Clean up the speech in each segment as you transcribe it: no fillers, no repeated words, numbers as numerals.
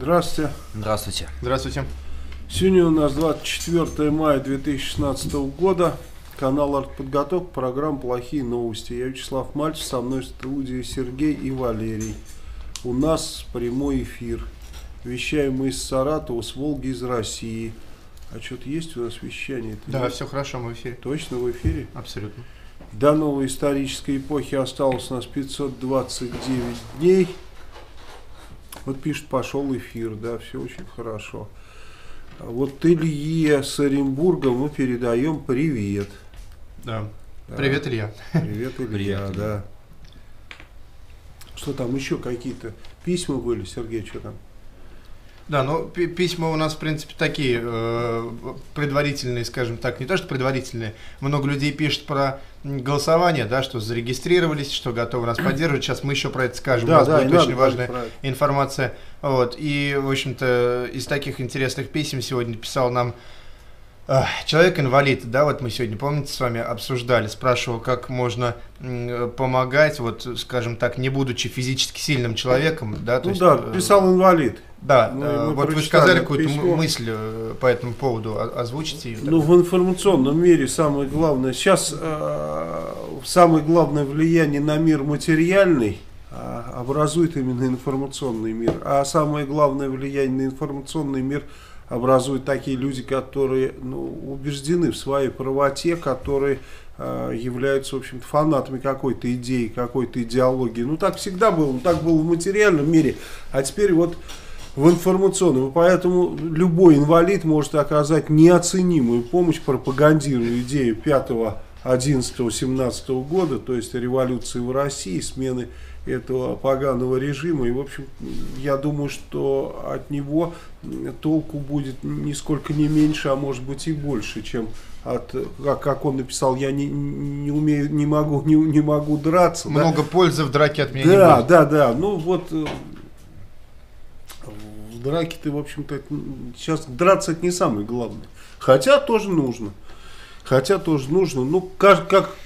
Здравствуйте. Здравствуйте. Здравствуйте. Сегодня у нас 24 мая 2016 года. Канал «Артподготовка», программа «Плохие новости». Я Вячеслав Мальцев, со мной в студии Сергей и Валерий. У нас прямой эфир. Вещаем мы из Саратова, с Волги, из России. А что-то есть у нас вещание? Да, нет? Все хорошо, мы в эфире. Точно в эфире? Абсолютно. До новой исторической эпохи осталось у нас 529 дней. Вот пишет, пошел эфир, да, все очень хорошо. Вот Илье с Оренбурга мы передаем привет. Да. Да. Привет, Илья. Привет, Илья. Привет, да. Что там еще какие-то письма были, Сергей, что там? Да, ну письма у нас, в принципе, такие предварительные, скажем так, не то, что предварительные. Много людей пишет про голосование, да, что зарегистрировались, что готовы нас поддерживать. Сейчас мы еще про это скажем, да, у нас, да, будет очень важная информация. Вот. И, в общем-то, из таких интересных писем сегодня писал нам человек-инвалид, да, вот мы сегодня, помните, с вами обсуждали, спрашивал, как можно помогать, вот, скажем так, не будучи физически сильным человеком, да, то есть, да, писал инвалид. Да, вот вы сказали какую-то мысль по этому поводу, озвучите ее. Ну, в информационном мире самое главное, сейчас самое главное влияние на мир материальный образует именно информационный мир, а самое главное влияние на информационный мир образуют такие люди, которые, ну, убеждены в своей правоте, которые являются, в общем-то, фанатами какой-то идеи, какой-то идеологии. Ну, так всегда было, ну, так было в материальном мире, а теперь вот в информационном. Поэтому любой инвалид может оказать неоценимую помощь, пропагандируя идею 5-11-17 года, то есть революции в России, смены этого поганого режима. И, в общем, я думаю, что от него толку будет нисколько не меньше, а может быть и больше, чем от, как он написал, я не могу драться. Много, да? Пользы в драке от меня, да, не будет. Да, да, да. Ну вот в драке ты, в общем-то, сейчас драться — это не самое главное. Хотя тоже нужно. Хотя тоже нужно, ну,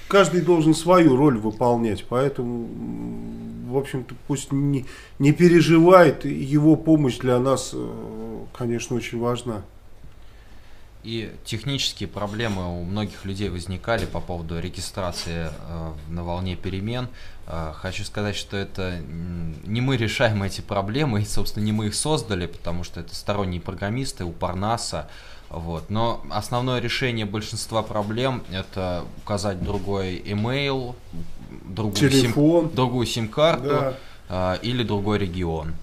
каждый должен свою роль выполнять, поэтому, в общем-то, пусть не переживает, его помощь для нас, конечно, очень важна. И технические проблемы у многих людей возникали по поводу регистрации на волне перемен. Хочу сказать, что это не мы решаем эти проблемы, и, собственно, не мы их создали, потому что это сторонние программисты у Парнаса. Вот. Но основное решение большинства проблем — это указать другой имейл, другую сим-карту, да, или другой регион.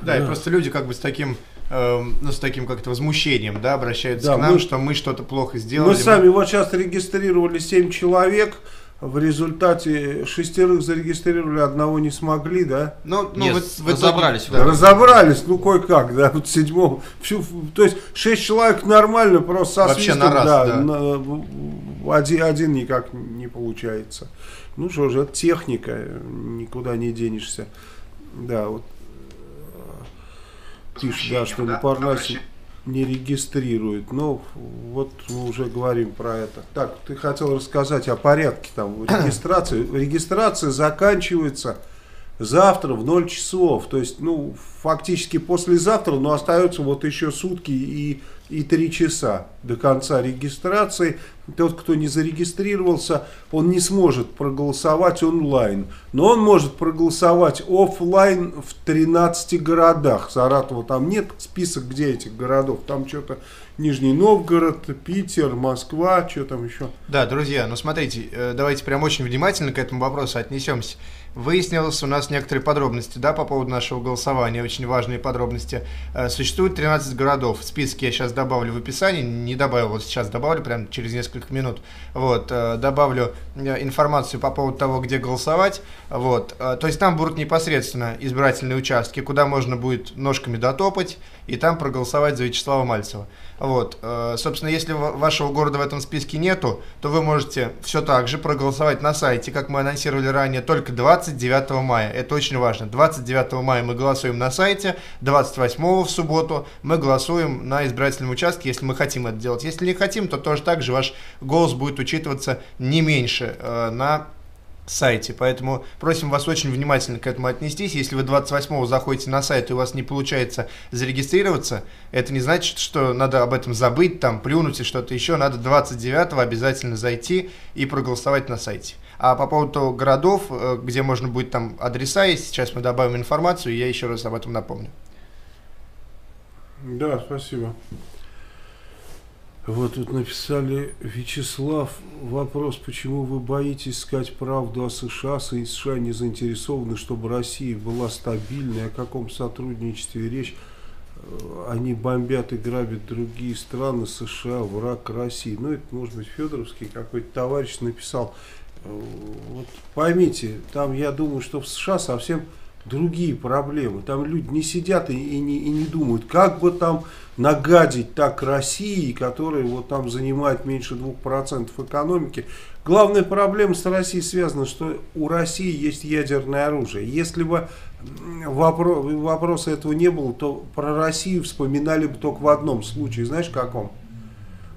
Да, да, и просто люди как бы с таким, ну, с таким как-то возмущением, да, обращаются, да, к нам, что мы что-то плохо сделали. Мы сами вот сейчас регистрировали 7 человек. В результате 6 зарегистрировали, 1 не смогли, да? Ну нет, вы разобрались. Да, разобрались, ну, кое-как, да, вот 7-го. То есть 6 человек нормально, просто со свистом, на раз, да, на, один никак не получается. Ну что же, это техника, никуда не денешься. Да, вот. Пишет, да, что, да, на Парнасе не регистрирует. Но вот мы уже говорим про это. Так, ты хотел рассказать о порядке там регистрации. Регистрация заканчивается завтра в 0 часов. То есть, ну, фактически послезавтра, но остается вот еще сутки и 3 часа до конца регистрации. Тот, кто не зарегистрировался, он не сможет проголосовать онлайн. Но он может проголосовать офлайн в 13 городах. Саратова там нет, список где этих городов. Там что-то Нижний Новгород, Питер, Москва, что там еще. Да, друзья, ну смотрите, давайте прям очень внимательно к этому вопросу отнесемся. Выяснилось у нас некоторые подробности, да, по поводу нашего голосования, очень важные подробности. Существует 13 городов. Списки я сейчас добавлю в описании, не добавил, вот сейчас добавлю, прям через несколько минут. Вот, добавлю информацию по поводу того, где голосовать. Вот, то есть там будут непосредственно избирательные участки, куда можно будет ножками дотопать и там проголосовать за Вячеслава Мальцева. Вот, собственно, если вашего города в этом списке нету, то вы можете все так же проголосовать на сайте, как мы анонсировали ранее, только 29 мая. Это очень важно. 29 мая мы голосуем на сайте, 28 в субботу мы голосуем на избирательном участке, если мы хотим это делать. Если не хотим, то тоже так же ваш голос будет учитываться не меньше на сайте. Поэтому просим вас очень внимательно к этому отнестись. Если вы 28-го заходите на сайт и у вас не получается зарегистрироваться, это не значит, что надо об этом забыть, там плюнуть и что-то еще. Надо 29-го обязательно зайти и проголосовать на сайте. А по поводу городов, где можно будет там адреса есть, сейчас мы добавим информацию, и я еще раз об этом напомню. Да, спасибо. Вот тут написали: Вячеслав, вопрос, почему вы боитесь сказать правду о США, США не заинтересованы, чтобы Россия была стабильной, о каком сотрудничестве речь, они бомбят и грабят другие страны, США, враг России. Ну, это, может быть, Федоровский какой-то товарищ написал. Вот поймите, там, я думаю, что в США совсем другие проблемы. Там люди не сидят и не думают, как бы там нагадить так России, которая вот там занимает меньше 2% экономики. Главная проблема с Россией связана, что у России есть ядерное оружие. Если бы вопроса этого не было, то про Россию вспоминали бы только в одном случае. Знаешь, каком?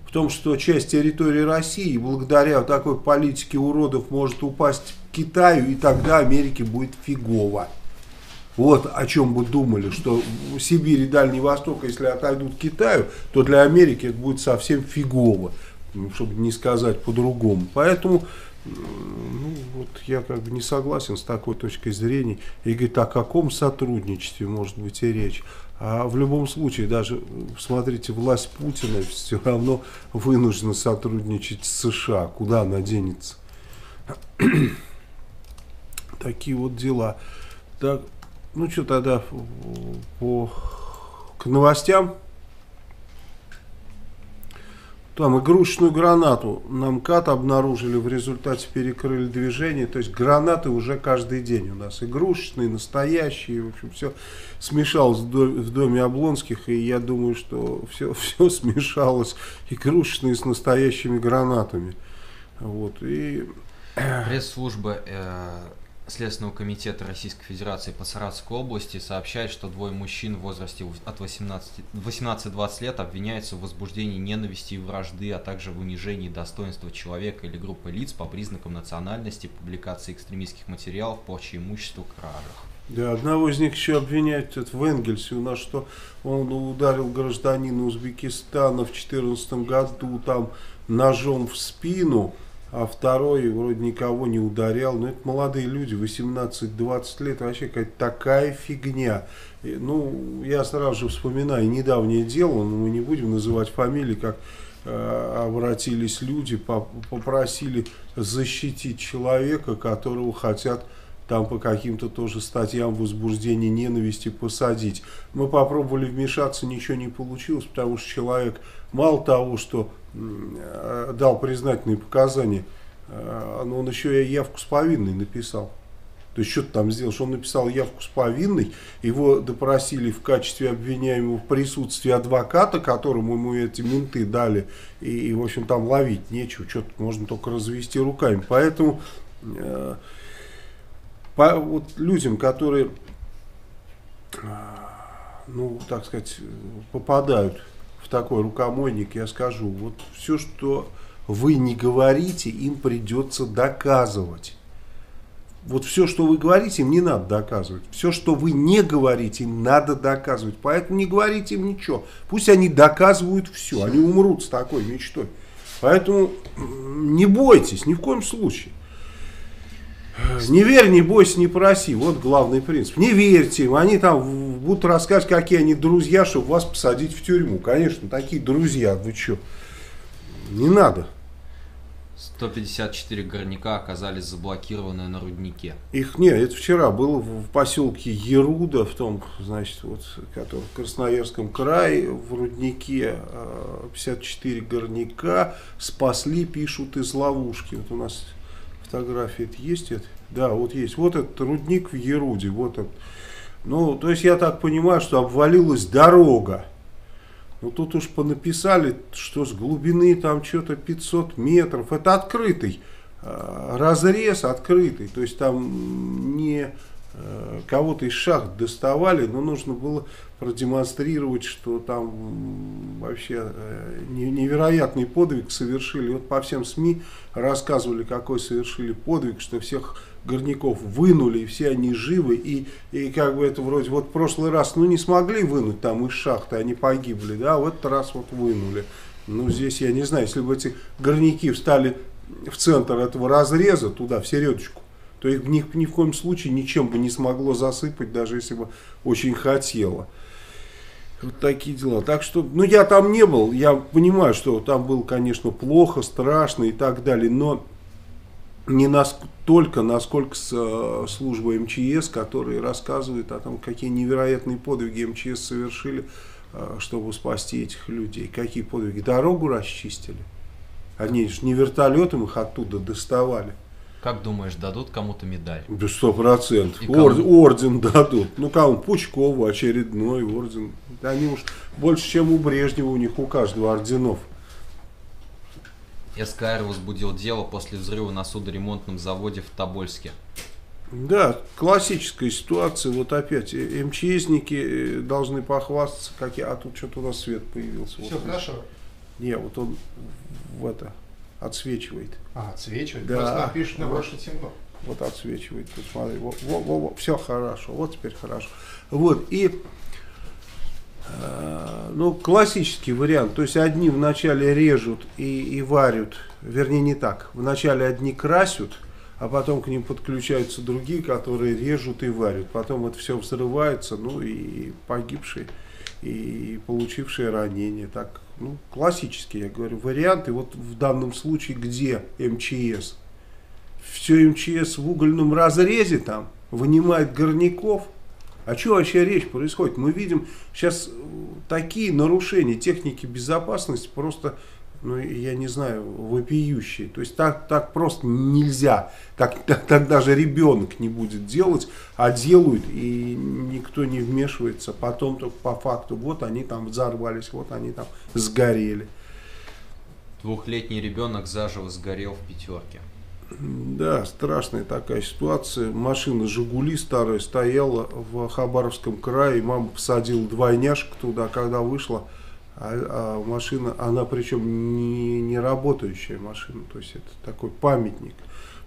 В том, что часть территории России благодаря такой политике уродов может упасть к Китаю, и тогда Америке будет фигово. Вот о чем бы думали, что Сибирь и Дальний Восток, если отойдут к Китаю, то для Америки это будет совсем фигово, чтобы не сказать по-другому. Поэтому ну, вот я как бы не согласен с такой точкой зрения. И говорит, о каком сотрудничестве может быть и речь? А в любом случае, даже, смотрите, власть Путина все равно вынуждена сотрудничать с США. Куда она денется? Такие вот дела. Так, ну что тогда к новостям. Там игрушечную гранату на МКАД обнаружили, в результате перекрыли движение. То есть гранаты уже каждый день у нас игрушечные, настоящие. В общем, все смешалось в доме Облонских. И я думаю, что все смешалось, игрушечные с настоящими гранатами. Вот, и... Пресс-служба Следственного комитета Российской Федерации по Саратовской области сообщает, что двое мужчин в возрасте от 18-20 лет обвиняются в возбуждении ненависти и вражды, а также в унижении достоинства человека или группы лиц по признакам национальности, публикации экстремистских материалов, порче имущества, кражах. Да, одного из них еще обвиняют в Энгельсе, у нас что он ударил гражданина Узбекистана в 2014 году там ножом в спину. А второй вроде никого не ударял. Но это молодые люди, 18-20 лет, вообще какая-то такая фигня. Ну, я сразу же вспоминаю недавнее дело, но мы не будем называть фамилии, как обратились люди, попросили защитить человека, которого хотят там по каким-то тоже статьям возбуждения ненависти посадить. Мы попробовали вмешаться, ничего не получилось, потому что человек мало того, что дал признательные показания, но он еще и явку с повинной написал. То есть, что-то там сделал, что он написал явку с повинной, его допросили в качестве обвиняемого в присутствии адвоката, которому ему эти менты дали, и в общем, там ловить нечего, что-то можно только развести руками. Поэтому... вот людям, которые, ну, так сказать, попадают в такой рукомойник, я скажу, вот все, что вы не говорите, им придется доказывать. Вот все, что вы говорите, им не надо доказывать. Все, что вы не говорите, им надо доказывать. Поэтому не говорите им ничего. Пусть они доказывают все. Они умрут с такой мечтой. Поэтому не бойтесь, ни в коем случае. Не верь, не бойся, не проси. Вот главный принцип. Не верьте им. Они там будут рассказывать, какие они друзья, чтобы вас посадить в тюрьму. Конечно, такие друзья. Вы что? Не надо. 154 горняка оказались заблокированы на руднике. Их нет. Это вчера было в поселке Яруда, в том, значит, вот, который в Красноярском крае, в руднике. 54 горняка спасли, пишут, из ловушки. Вот у нас... фотографии есть, это? Да, вот есть. Вот этот рудник в Яруде. Вот этот. Ну, то есть я так понимаю, что обвалилась дорога. Ну, тут уж понаписали, что с глубины там что-то 500 метров. Это открытый разрез, открытый. То есть там не кого-то из шахт доставали, но нужно было продемонстрировать, что там вообще невероятный подвиг совершили. Вот по всем СМИ рассказывали, какой совершили подвиг, что всех горняков вынули, и все они живы, и как бы это вроде вот в прошлый раз, ну, не смогли вынуть там из шахты, они погибли, да, в этот раз вот вынули. Ну, здесь я не знаю, если бы эти горняки встали в центр этого разреза, туда, в середочку, то их ни в коем случае ничем бы не смогло засыпать, даже если бы очень хотело. Вот такие дела. Так что, ну, я там не был, я понимаю, что там было, конечно, плохо, страшно и так далее, но не настолько, насколько служба МЧС, которые рассказывают о том, какие невероятные подвиги МЧС совершили, чтобы спасти этих людей. Какие подвиги? Дорогу расчистили. Они же не вертолетом их оттуда доставали. Как думаешь, дадут кому-то медаль? 100%. Орден дадут. Ну, кому? Пучкову очередной орден. Они уж больше, чем у Брежнева, у них у каждого орденов. СКР возбудил дело после взрыва на судоремонтном заводе в Тобольске. Да, классическая ситуация. Вот опять МЧСники должны похвастаться, как я... А тут что-то у нас свет появился. Все вот хорошо? Не, вот он в это отсвечивает. А, отсвечивает? Да. Просто напишет на ваше темно. Вот отсвечивает. Вот смотри, во. Все хорошо. Вот теперь хорошо. Вот, и... Ну, классический вариант, то есть одни вначале режут и варят, вернее не так, вначале одни красят, а потом к ним подключаются другие, которые режут и варят, потом это все взрывается, ну и погибшие, и получившие ранения, так, ну, классический, я говорю, вариант, и вот в данном случае где МЧС? Все МЧС в угольном разрезе там вынимает горняков. А что вообще речь происходит? Мы видим сейчас такие нарушения техники безопасности, просто, ну, я не знаю, вопиющие. То есть так просто нельзя. Так даже ребенок не будет делать, а делают, и никто не вмешивается. Потом только по факту, вот они там взорвались, вот они там сгорели. Двухлетний ребенок заживо сгорел в пятерке. Да, страшная такая ситуация. Машина «Жигули» старая стояла в Хабаровском крае. Мама посадила двойняшек туда, когда вышла. А машина, она причем не работающая машина. То есть это такой памятник.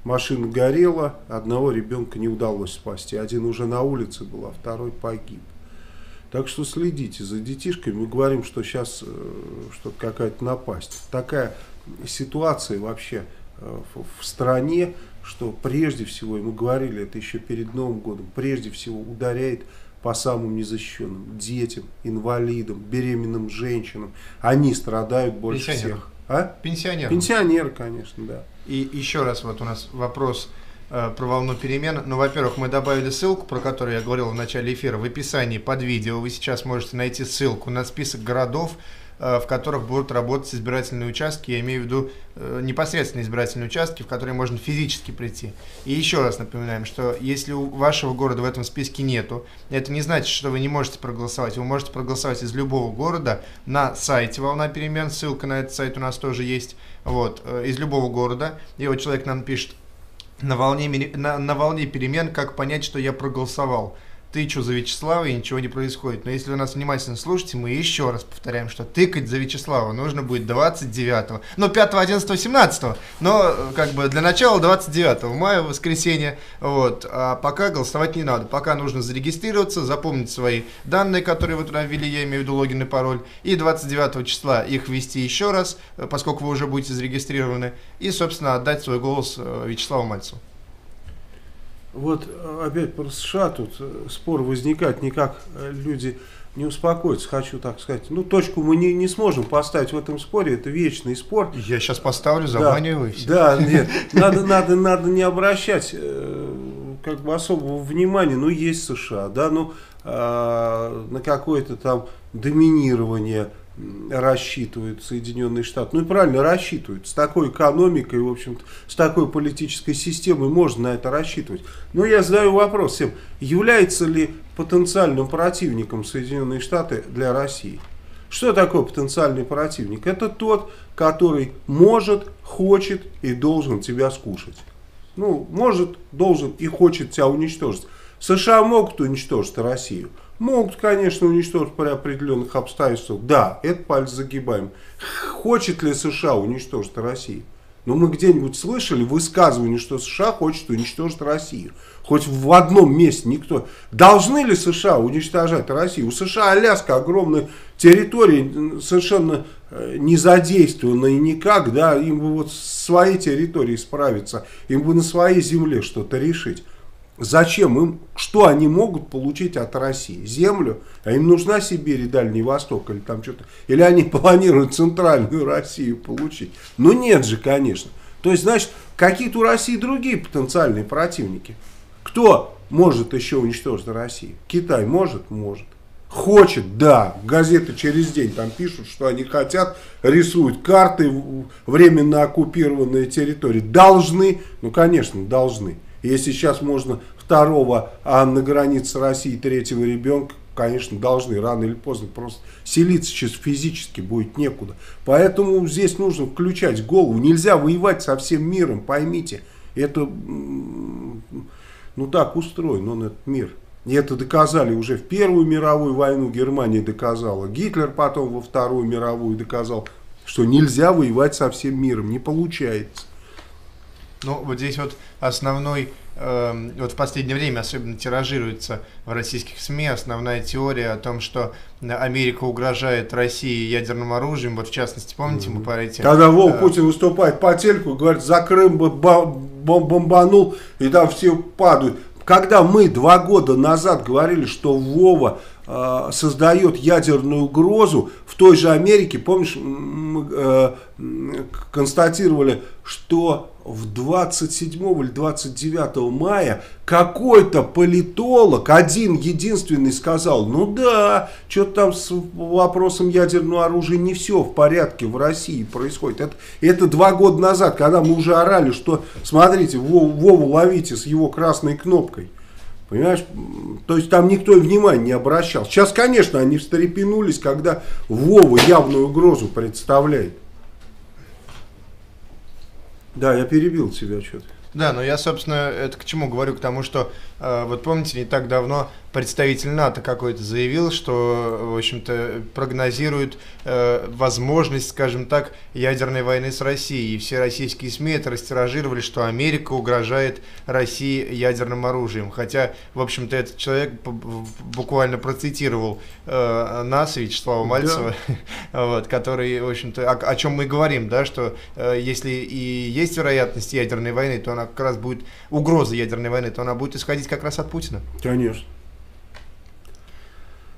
Машина горела, одного ребенка не удалось спасти. Один уже на улице был, а второй погиб. Так что следите за детишками. Мы говорим, что сейчас что-то какая-то напасть. Такая ситуация вообще... в стране, что прежде всего, и мы говорили это еще перед Новым годом, прежде всего ударяет по самым незащищенным детям, инвалидам, беременным женщинам. Они страдают больше всех. А? Пенсионеры. Пенсионеры, конечно, да. И еще раз вот у нас вопрос про волну перемен. Ну, во-первых, мы добавили ссылку, про которую я говорил в начале эфира, в описании под видео. Вы сейчас можете найти ссылку на список городов, в которых будут работать избирательные участки, я имею в виду непосредственно избирательные участки, в которые можно физически прийти. И еще раз напоминаем, что если у вашего города в этом списке нету, это не значит, что вы не можете проголосовать. Вы можете проголосовать из любого города на сайте «Волна перемен», ссылка на этот сайт у нас тоже есть, вот, из любого города. И вот человек нам пишет: на волне перемен, как понять, что я проголосовал? Тычу за Вячеслава, и ничего не происходит. Но если вы нас внимательно слушаете, мы еще раз повторяем, что тыкать за Вячеслава нужно будет 29-го. Ну, 5-го, 11-го, 17-го. Но, как бы, для начала 29 мая, воскресенье. Вот. А пока голосовать не надо. Пока нужно зарегистрироваться, запомнить свои данные, которые вы туда ввели, я имею в виду логин и пароль. И 29 числа их ввести еще раз, поскольку вы уже будете зарегистрированы. И, собственно, отдать свой голос Вячеславу Мальцеву. Вот опять про США тут спор возникает, никак люди не успокоятся, хочу так сказать. Ну, точку мы не сможем поставить в этом споре, это вечный спор. Я сейчас поставлю, заманиваю. Да, нет, надо не обращать как бы особого внимания, ну, есть США, да, ну, на какое-то там доминирование рассчитывают Соединенные Штаты. Ну и правильно рассчитывают. С такой экономикой, в общем-то, с такой политической системой можно на это рассчитывать. Но я задаю вопрос всем: является ли потенциальным противником Соединенные Штаты для России? Что такое потенциальный противник? Это тот, который может, хочет и должен тебя скушать. Ну, может, должен и хочет тебя уничтожить. США могут уничтожить Россию? Могут, конечно, уничтожить при определенных обстоятельствах. Да, это палец загибаем. Хочет ли США уничтожить Россию? Но мы где-нибудь слышали высказывание, что США хочет уничтожить Россию. Хоть в одном месте никто. Должны ли США уничтожать Россию? У США Аляска, огромная территория, совершенно не задействованная никак. Да? Им бы вот с своей территорией справиться, им бы на своей земле что-то решить. Зачем им, что они могут получить от России? Землю? А им нужна Сибирь и Дальний Восток или там что-то? Или они планируют центральную Россию получить? Ну нет же, конечно. То есть, значит, какие-то у России другие потенциальные противники. Кто может еще уничтожить Россию? Китай может? Может. Хочет? Да. Газеты через день там пишут, что они хотят, рисуют карты, временно оккупированные территории. Должны? Ну, конечно, должны. Если сейчас можно второго, а на границе России третьего ребенка, конечно, должны рано или поздно, просто селиться сейчас физически будет некуда. Поэтому здесь нужно включать голову. Нельзя воевать со всем миром, поймите. Это, ну так устроен он этот мир. И это доказали уже в Первую мировую войну, Германия доказала. Гитлер потом во Вторую мировую доказал, что нельзя воевать со всем миром, не получается. Ну, вот здесь вот основной, вот в последнее время особенно тиражируется в российских СМИ основная теория о том, что Америка угрожает России ядерным оружием. Вот в частности, помните, мы по этим... Когда Путин выступает по телеку, говорит, за Крым бомбанул, и там все падают. Когда мы 2 года назад говорили, что Вова создает ядерную угрозу, в той же Америке, помнишь, мы констатировали, что в 27 или 29 мая какой-то политолог, один единственный, сказал, ну да, что-то там с вопросом ядерного оружия не все в порядке в России происходит. Это 2 года назад, когда мы уже орали, что смотрите, Вову ловите с его красной кнопкой. Понимаешь, то есть там никто и внимания не обращал. Сейчас, конечно, они встрепенулись, когда Вова явную угрозу представляет. Да, я перебил тебя что-то. Да, но я, собственно, это к чему говорю? К тому, что, вот помните, не так давно представитель НАТО какой-то заявил, что, в общем-то, прогнозирует возможность, скажем так, ядерной войны с Россией. И все российские СМИ это растиражировали, что Америка угрожает России ядерным оружием. Хотя, в общем-то, этот человек буквально процитировал нас, Вячеслава Мальцева, да. Вот, который, в общем-то, о чем мы говорим, да, что если и есть вероятность ядерной войны, то она как раз будет, угроза ядерной войны, то она будет исходить как раз от Путина. Конечно.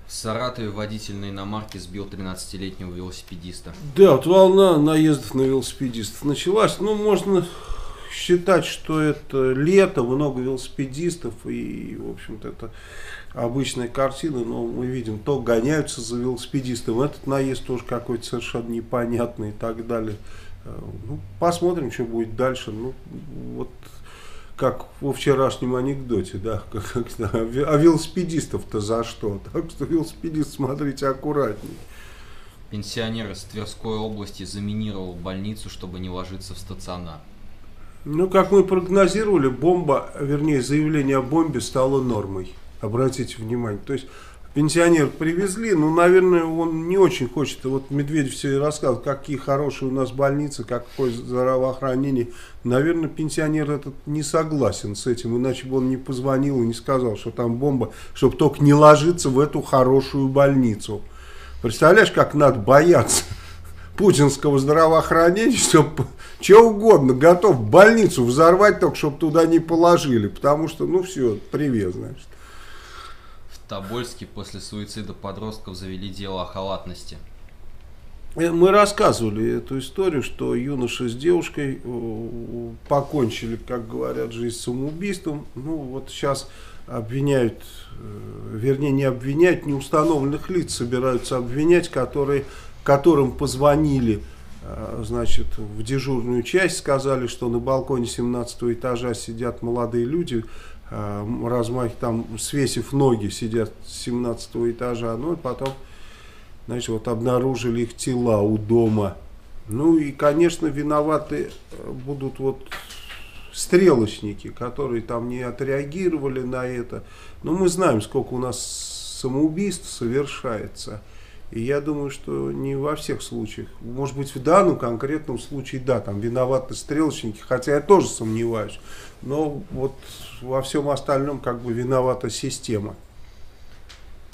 В Саратове водитель на иномарке сбил 13-летнего велосипедиста. Да, вот волна наездов на велосипедистов началась. Ну, можно считать, что это лето, много велосипедистов и, в общем-то, это обычная картина. Но мы видим, то гоняются за велосипедистом, этот наезд тоже какой-то совершенно непонятный и так далее. Ну, посмотрим, что будет дальше. Ну, вот... Как во вчерашнем анекдоте, да, а велосипедистов-то за что? Так что велосипедист, смотрите, аккуратней. Пенсионер из Тверской области заминировал больницу, чтобы не ложиться в стационар. Ну, как мы прогнозировали, бомба, вернее, заявление о бомбе стало нормой. Обратите внимание. То есть пенсионер привезли, но, наверное, он не очень хочет. Вот Медведев все рассказывал, какие хорошие у нас больницы, какое здравоохранение. Наверное, пенсионер этот не согласен с этим, иначе бы он не позвонил и не сказал, что там бомба, чтобы только не ложиться в эту хорошую больницу. Представляешь, как надо бояться путинского здравоохранения, чтобы чего угодно, готов больницу взорвать, только чтобы туда не положили, потому что, ну все, привет, значит. В Тобольске после суицида подростков завели дело о халатности. Мы рассказывали эту историю, что юноша с девушкой покончили, как говорят, жизнь самоубийством. Ну вот сейчас обвиняют, вернее не обвиняют, неустановленных лиц собираются обвинять, которым позвонили, значит, в дежурную часть, сказали, что на балконе 17 этажа сидят молодые люди, размахивая, там, свесив ноги, сидят с 17 этажа, ну и потом, значит, вот обнаружили их тела у дома. Ну и, конечно, виноваты будут вот стрелочники, которые там не отреагировали на это. Но мы знаем, сколько у нас самоубийств совершается. И я думаю, что не во всех случаях. Может быть, в данном конкретном случае, да, там виноваты стрелочники, хотя я тоже сомневаюсь. Но вот во всем остальном как бы виновата система.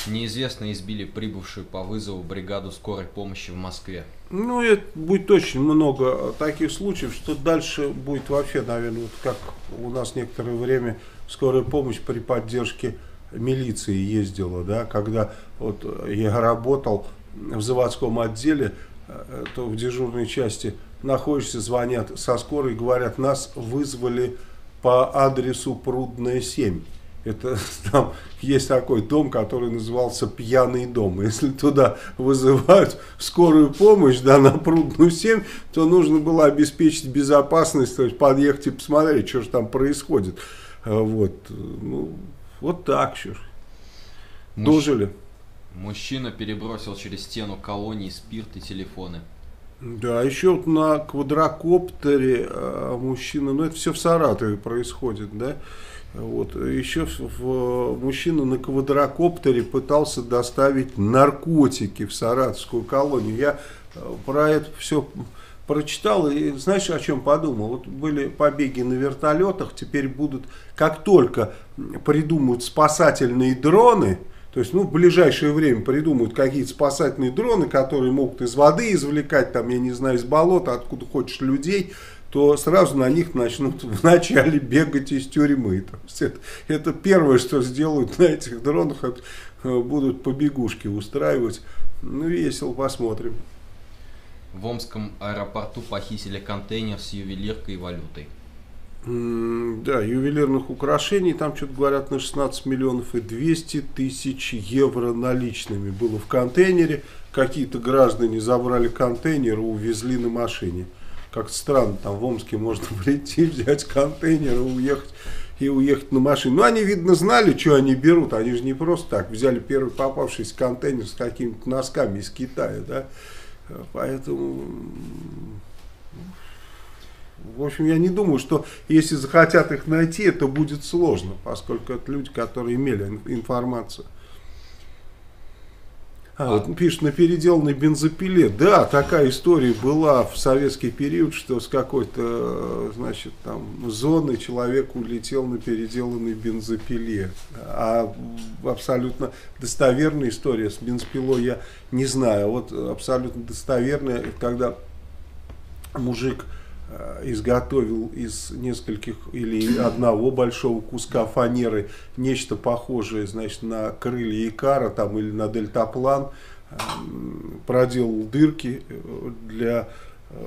Неизвестно избили прибывшую по вызову бригаду скорой помощи в Москве. Ну, это будет очень много таких случаев, что дальше будет вообще, наверное, вот как у нас некоторое время скорая помощь при поддержке милиции ездила, да, когда вот я работал в заводском отделе, то в дежурной части находишься, звонят со скорой, говорят, нас вызвали по адресу Прудная 7. Это там есть такой дом, который назывался «Пьяный дом». Если туда вызывают скорую помощь, да, на Прудную 7, то нужно было обеспечить безопасность, то есть подъехать и посмотреть, что же там происходит. Вот, ну, вот так же. Дожили. Мужчина перебросил через стену колонии спирт и телефоны. Да, еще вот на квадрокоптере мужчина, ну это все в Саратове происходит, да. Вот. Еще мужчина на квадрокоптере пытался доставить наркотики в саратовскую колонию. Я про это все прочитал и знаешь, о чем подумал? Вот были побеги на вертолетах, теперь будут, как только придумают спасательные дроны, то есть, ну, в ближайшее время придумают какие-то спасательные дроны, которые могут из воды извлекать, там, я не знаю, из болота, откуда хочешь людей, то сразу на них начнут вначале бегать из тюрьмы. Это первое, что сделают на этих дронах, будут побегушки устраивать. Ну, весело, посмотрим. В Омском аэропорту похитили контейнер с ювелиркой и валютой. Да, ювелирных украшений, там что-то говорят на 16 миллионов и 200 тысяч евро наличными было в контейнере. Какие-то граждане забрали контейнер и увезли на машине. Как-то странно, там в Омске можно прийти, взять контейнер и уехать на машине. Ну, они, видно, знали, что они берут. Они же не просто так взяли первый попавшийся контейнер с какими-то носками из Китая, да. Поэтому, в общем, я не думаю, что если захотят их найти, это будет сложно, поскольку это люди, которые имели информацию. Вот пишет, на переделанной бензопиле. Да, такая история была в советский период, что с какой-то, значит, там зоны человек улетел на переделанной бензопиле. А абсолютно достоверная история с бензопилой я не знаю. Вот абсолютно достоверная, когда мужик изготовил из нескольких или одного большого куска фанеры нечто похожее, значит, на крылья Икара там, или на дельтаплан, проделал дырки для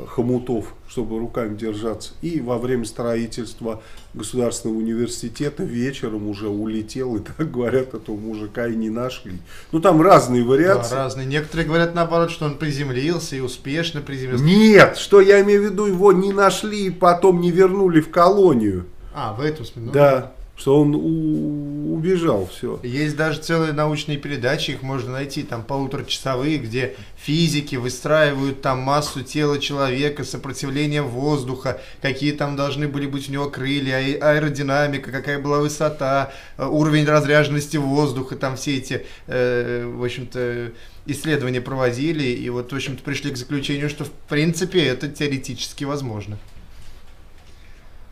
хомутов, чтобы руками держаться, и во время строительства государственного университета вечером уже улетел, и так говорят, этого мужика и не нашли. Ну там разные вариации. Да, разные. Некоторые говорят наоборот, что он приземлился и успешно приземлился. Нет, что я имею в виду, его не нашли и потом не вернули в колонию. А, в этом смысле? Да. Что он убежал, все. Есть даже целые научные передачи, их можно найти, там полуторачасовые, где физики выстраивают там массу тела человека, сопротивление воздуха, какие там должны были быть у него крылья, аэродинамика, какая была высота, уровень разряженности воздуха, там все эти, в общем-то, исследования проводили, и вот, в общем-то, пришли к заключению, что, в принципе, это теоретически возможно.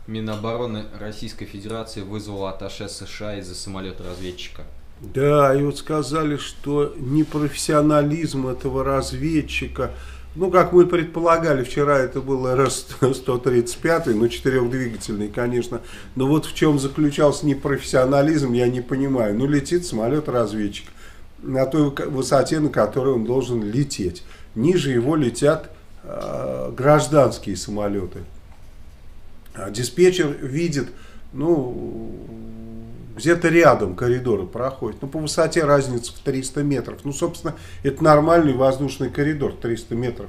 Минобороны Российской Федерации вызвала атташе США из-за самолета-разведчика. Да, и вот сказали, что непрофессионализм этого разведчика, ну, как мы предполагали, вчера это был РС-135, ну, четырехдвигательный, конечно, но вот в чем заключался непрофессионализм, я не понимаю. Ну, летит самолет-разведчик на той высоте, на которой он должен лететь. Ниже его летят гражданские самолеты. Диспетчер видит, ну, где-то рядом коридоры проходят, ну, по высоте разница в 300 метров. Ну, собственно, это нормальный воздушный коридор, 300 метров.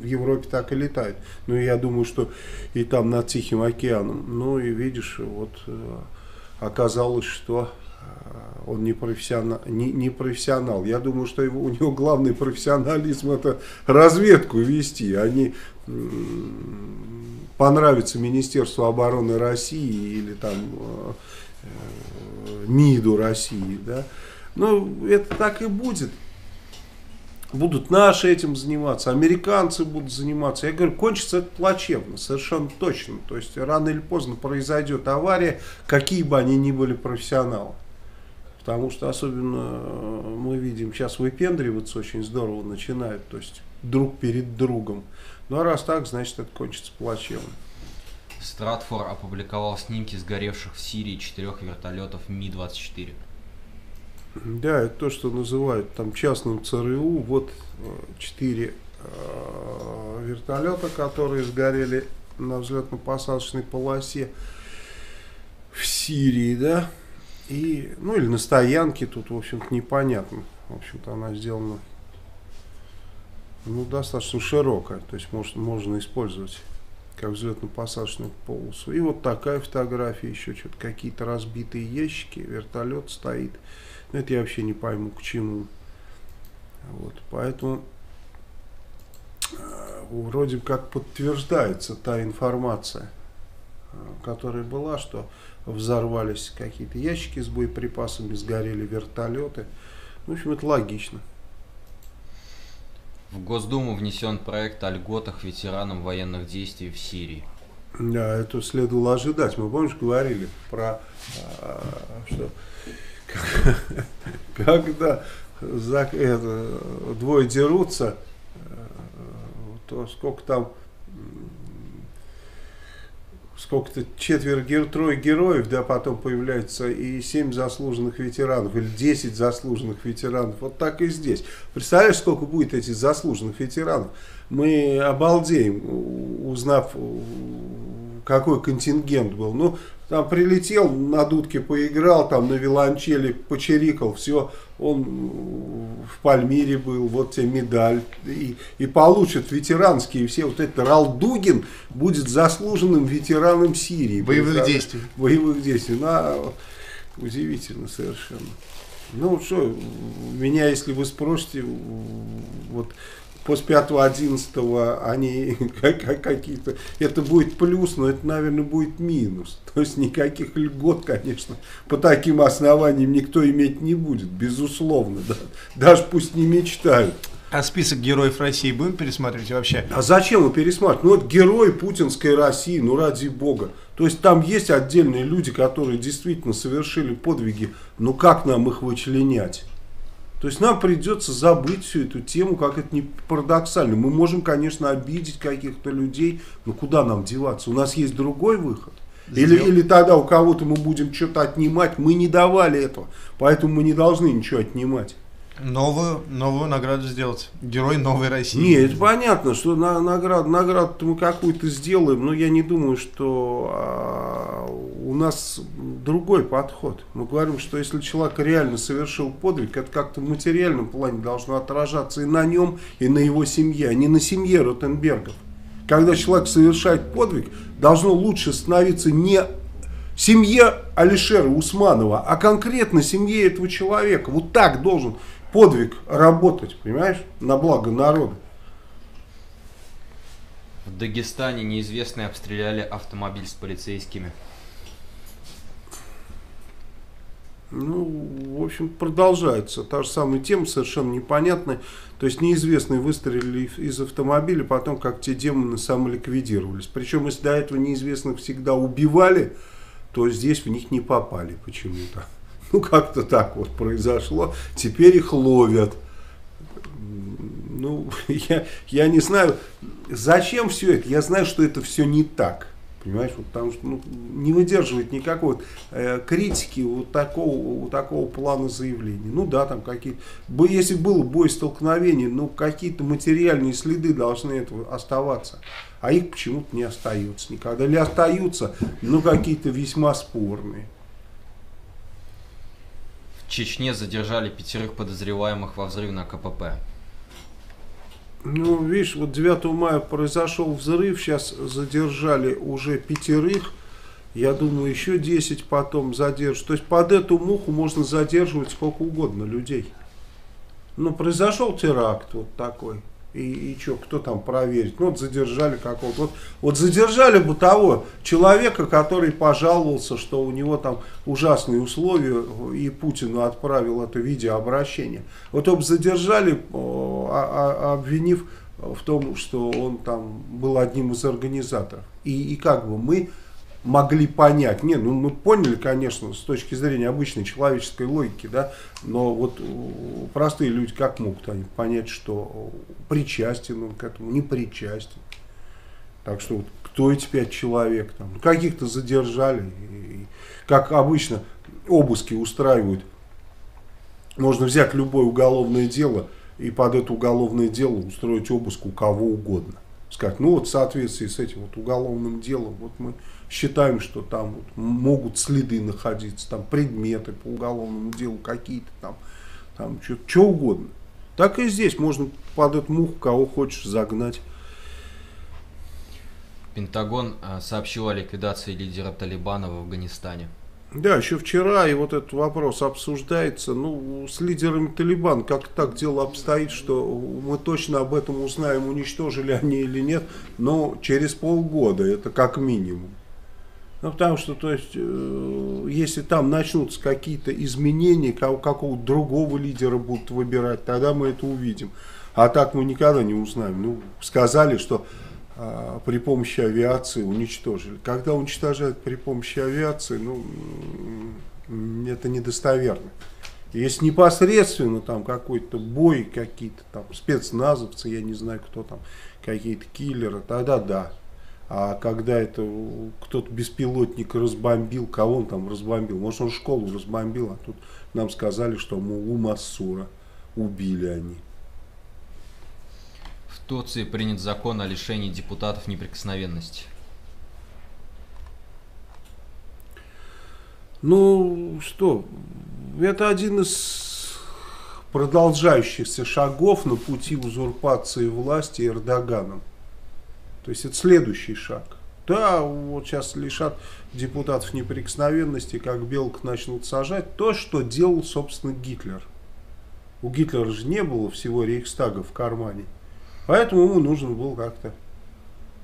В Европе так и летает. Ну, я думаю, что и там над Тихим океаном. Ну, и видишь, вот оказалось, что он не профессионал. Я думаю, что у него главный профессионализм — это разведку вести, а не понравится Министерству обороны России или там МИДу России, да, ну, это так и будет. Будут наши этим заниматься, американцы будут заниматься. Я говорю, кончится это плачевно, совершенно точно. То есть, рано или поздно произойдет авария, какие бы они ни были профессионалы. Потому что, особенно, мы видим, сейчас выпендриваться очень здорово начинают, то есть, друг перед другом. Ну, а раз так, значит, это кончится плачевно. Стратфорд опубликовал снимки сгоревших в Сирии 4 вертолетов Ми-24. Да, это то, что называют там частным ЦРУ. Вот 4 вертолета, которые сгорели на взлетно-посадочной полосе в Сирии, да, и, ну, или на стоянке, тут, в общем-то, непонятно. В общем-то, она сделана, ну, достаточно широкая, то есть можно использовать как взлетно-посадочную полосу. И вот такая фотография, еще что-то, какие-то разбитые ящики, вертолет стоит. Но это я вообще не пойму, к чему. Вот, поэтому вроде как подтверждается та информация, которая была, что взорвались какие-то ящики с боеприпасами, сгорели вертолеты. В общем, это логично. В Госдуму внесен проект о льготах ветеранам военных действий в Сирии. Да, это следовало ожидать. Мы, помнишь, говорили про... что... Когда двое дерутся, то сколько там, сколько-то трое героев, да, потом появляются и 7 заслуженных ветеранов, или 10 заслуженных ветеранов. Вот так и здесь. Представляешь, сколько будет этих заслуженных ветеранов? Мы обалдеем, узнав, какой контингент был. Ну, там прилетел, на дудке поиграл, там на виолончели почирикал, все, он в Пальмире был, вот тебе медаль. И получат ветеранские все, вот этот Ралдугин будет заслуженным ветераном Сирии. Боевых действий. Ну, удивительно совершенно. Ну, что, меня, если вы спросите, вот... После 5-11 они какие-то... Это будет плюс, но это, наверное, будет минус. То есть никаких льгот, конечно, по таким основаниям никто иметь не будет, безусловно. Да? Даже пусть не мечтают. А список героев России будем пересматривать вообще? А зачем его пересматривать? Ну, вот герои путинской России, ну, ради бога. То есть там есть отдельные люди, которые действительно совершили подвиги, но как нам их вычленять? То есть нам придется забыть всю эту тему, как это не парадоксально. Мы можем, конечно, обидеть каких-то людей, но куда нам деваться? У нас есть другой выход. Или тогда у кого-то мы будем что-то отнимать. Мы не давали этого, поэтому мы не должны ничего отнимать. Новую награду сделать. Герой новой России. Нет, это понятно, что награду-то мы какую-то сделаем, но я не думаю, что у нас другой подход. Мы говорим, что если человек реально совершил подвиг, это как-то в материальном плане должно отражаться и на нем, и на его семье, а не на семье Ротенбергов. Когда человек совершает подвиг, должно лучше становиться не семье Алишера Усманова, а конкретно семье этого человека. Вот так должен подвиг работать, понимаешь, на благо народа. В Дагестане неизвестные обстреляли автомобиль с полицейскими. Ну, в общем, продолжается та же самая тема, совершенно непонятная. То есть неизвестные выстрелили из автомобиля, потом как те демоны самоликвидировались. Причем если до этого неизвестных всегда убивали, то здесь в них не попали почему-то. Ну, как-то так вот произошло. Теперь их ловят. Ну, я не знаю, зачем все это. Я знаю, что это все не так. Понимаешь, вот потому что, ну, не выдерживает никакой критики вот такого плана заявлений. Ну да, там какие-то... Если было бой, столкновение, ну какие-то материальные следы должны этого оставаться. А их почему-то не остаются никогда. Или остаются, но какие-то весьма спорные. В Чечне задержали 5 подозреваемых во взрыве на КПП. Ну, видишь, вот 9 мая произошел взрыв, сейчас задержали уже 5, я думаю, еще 10 потом задержат. То есть под эту муху можно задерживать сколько угодно людей. Ну, произошел теракт вот такой. И что, кто там проверит? Ну, вот задержали какого-то. Вот задержали бы того человека, который пожаловался, что у него там ужасные условия, и Путину отправил это видеообращение. Вот его бы задержали, обвинив в том, что он там был одним из организаторов. И как бы мы могли понять. Не, ну мы поняли, конечно, с точки зрения обычной человеческой логики, да, но вот простые люди как могут они понять, что причастен он к этому, не причастен. Так что вот, кто эти 5 человек там? Каких-то задержали, и, как обычно обыски устраивают. Можно взять любое уголовное дело и под это уголовное дело устроить обыск у кого угодно. Сказать, ну вот в соответствии с этим вот уголовным делом, вот мы считаем, что там вот могут следы находиться, там предметы по уголовному делу какие-то, там что угодно. Так и здесь можно под эту муху кого хочешь загнать. Пентагон сообщил о ликвидации лидера Талибана в Афганистане. Да, еще вчера и вот этот вопрос обсуждается. Ну, с лидерами Талибан как так дело обстоит, что мы точно об этом узнаем, уничтожили они или нет, но через полгода, это как минимум. Ну, потому что, то есть, если там начнутся какие-то изменения, какого-то другого лидера будут выбирать, тогда мы это увидим. А так мы никогда не узнаем. Ну, сказали, что при помощи авиации уничтожили. Когда уничтожают при помощи авиации, ну, это недостоверно. Если непосредственно там какой-то бой, какие-то там спецназовцы, я не знаю, кто там, какие-то киллеры, тогда да. А когда это кто-то беспилотник разбомбил, кого он там разбомбил? Может, он школу разбомбил, а тут нам сказали, что Мулу Массура убили они. В Турции принят закон о лишении депутатов неприкосновенности. Ну, что, это один из продолжающихся шагов на пути узурпации власти Эрдоганом. То есть это следующий шаг. Да, вот сейчас лишат депутатов неприкосновенности, как белок начнут сажать. То, что делал, собственно, Гитлер. У Гитлера же не было всего Рейхстага в кармане. Поэтому ему нужно было как-то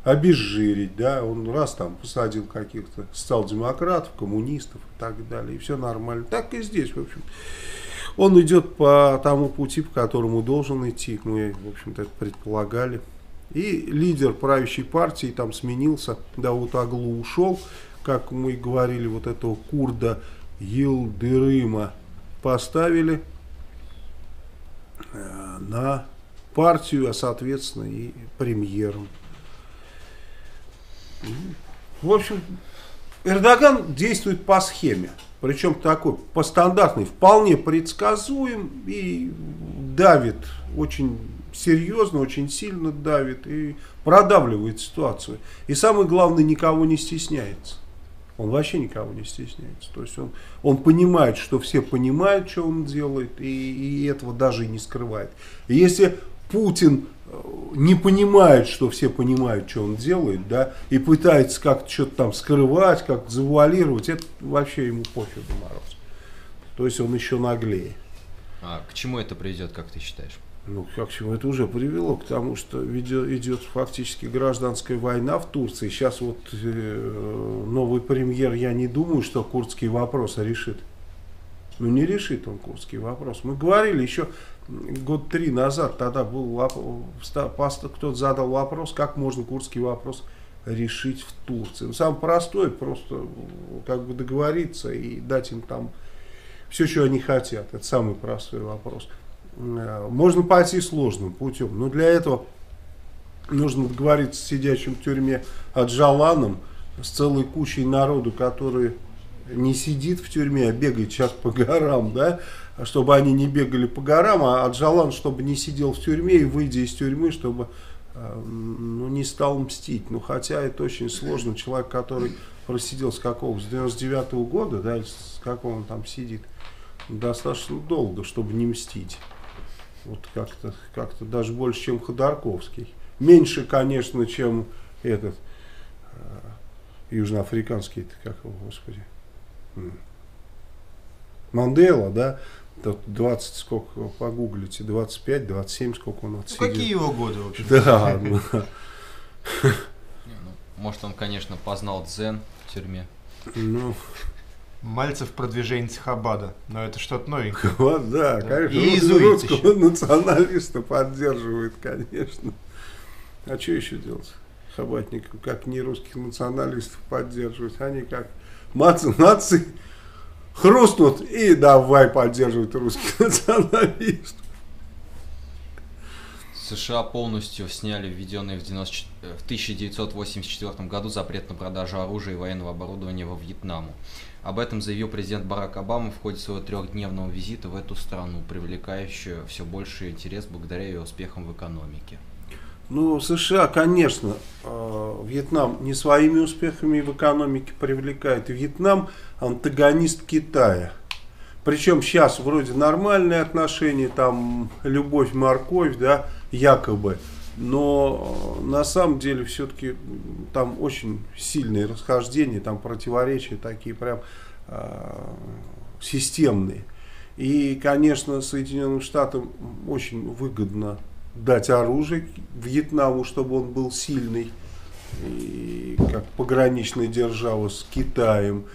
обезжирить. Да? Он раз там посадил каких-то социал-демократов, коммунистов и так далее. И все нормально. Так и здесь, в общем. Он идет по тому пути, по которому должен идти. Мы, в общем-то, это предполагали. И лидер правящей партии там сменился, Давутоглу ушел, как мы говорили, вот этого курда Йылдырыма поставили на партию, а соответственно и премьером. В общем, Эрдоган действует по схеме, причем такой, по стандартной, вполне предсказуем и давит очень серьезно, очень сильно давит и продавливает ситуацию. И самое главное, никого не стесняется. Он вообще никого не стесняется. То есть он понимает, что все понимают, что он делает, и этого даже и не скрывает. И если Путин не понимает, что все понимают, что он делает, да, и пытается как-то что-то там скрывать, как-то завуалировать, это вообще ему пофигу, Мороз. То есть он еще наглее. А к чему это приведет, как ты считаешь? Ну, как чему это уже привело, к тому, что идет фактически гражданская война в Турции. Сейчас вот новый премьер, я не думаю, что курдские вопросы решит. Ну, не решит он курдский вопрос. Мы говорили еще год 3 назад, тогда был кто-то задал вопрос, как можно курдский вопрос решить в Турции. Ну, самое простое, просто как бы договориться и дать им там все, что они хотят. Это самый простой вопрос. Можно пойти сложным путем, но для этого нужно договориться с сидящим в тюрьме Аджаланом, с целой кучей народу, который не сидит в тюрьме, а бегает сейчас по горам, да, чтобы они не бегали по горам, а Аджалан, чтобы не сидел в тюрьме и, выйдя из тюрьмы, чтобы ну, не стал мстить. Ну, хотя это очень сложно, человек, который просидел с какого, с 99-го года, да, с какого он там сидит, достаточно долго, чтобы не мстить. Вот как-то даже больше, чем Ходорковский. Меньше, конечно, чем этот южноафриканский, как его, господи, Мандела, да. 20, сколько погуглите, 25, 27, сколько он отсидел. Ну, какие его годы вообще? Да. Может, он, конечно, познал дзен в тюрьме. Ну... Мальцев продвиженец Хабада, но это что-то новенькое. Вот, да, конечно. И русского националиста поддерживает, конечно. А что еще делать? Хабатников, как не русских националистов поддерживать, они как нации хрустнут и давай поддерживать русских националистов. США полностью сняли введенный в 1984 году запрет на продажу оружия и военного оборудования во Вьетнаму. Об этом заявил президент Барак Обама в ходе своего трехдневного визита в эту страну, привлекающую все больший интерес благодаря ее успехам в экономике. Ну, США, конечно, Вьетнам не своими успехами в экономике привлекает. Вьетнам антагонист Китая. Причем сейчас вроде нормальные отношения, там любовь-морковь, да, якобы. Но на самом деле все-таки там очень сильные расхождения, там противоречия такие прям системные. И, конечно, Соединенным Штатам очень выгодно дать оружие Вьетнаму, чтобы он был сильный, и как пограничная держава с Китаем.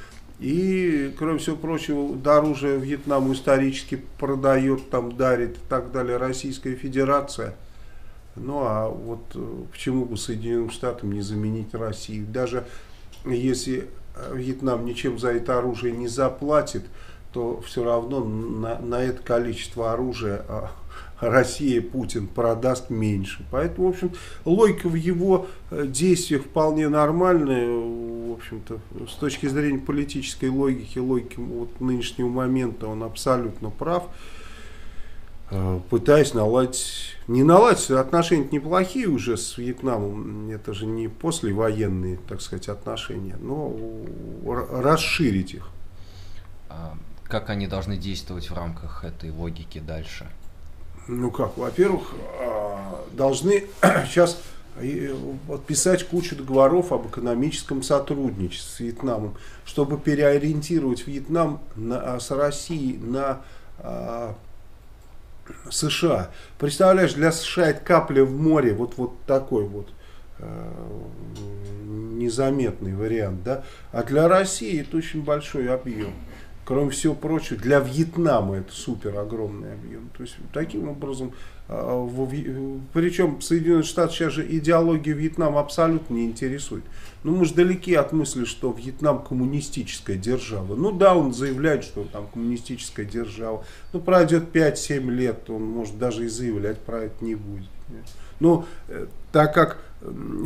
И, кроме всего прочего, оружие Вьетнаму исторически продает, там дарит и так далее Российская Федерация. Ну а вот почему бы Соединенным Штатам не заменить Россию? Даже если Вьетнам ничем за это оружие не заплатит, то все равно на это количество оружия Россия, Путин продаст меньше. Поэтому, в общем, логика в его действиях вполне нормальная. В общем-то, с точки зрения политической логики, логики вот нынешнего момента, он абсолютно прав. Пытаясь наладить, не наладить, отношения неплохие уже с Вьетнамом, это же не послевоенные, так сказать, отношения, но расширить их. Как они должны действовать в рамках этой логики дальше? Ну как, во-первых, должны сейчас подписать кучу договоров об экономическом сотрудничестве с Вьетнамом, чтобы переориентировать Вьетнам с Россией на США. Представляешь, для США это капля в море, вот такой вот незаметный вариант, да? А для России это очень большой объем. Кроме всего прочего, для Вьетнама это супер огромный объем. То есть таким образом, причем Соединенные Штаты сейчас же идеологию Вьетнама абсолютно не интересует. Ну, мы же далеки от мысли, что Вьетнам коммунистическая держава. Ну да, он заявляет, что он там коммунистическая держава. Но пройдет 5-7 лет, он может даже и заявлять про это не будет. Но так как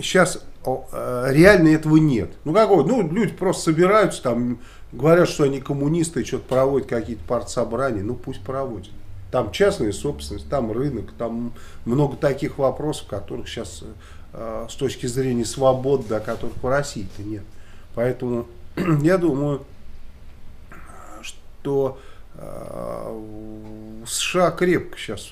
сейчас реально этого нет. Ну какой? Ну люди просто собираются там. Говорят, что они коммунисты, что-то проводят какие-то партсобрания, ну пусть проводят. Там частная собственность, там рынок, там много таких вопросов, которых сейчас с точки зрения свобод, да, которых в России-то нет. Поэтому я думаю, что США крепко сейчас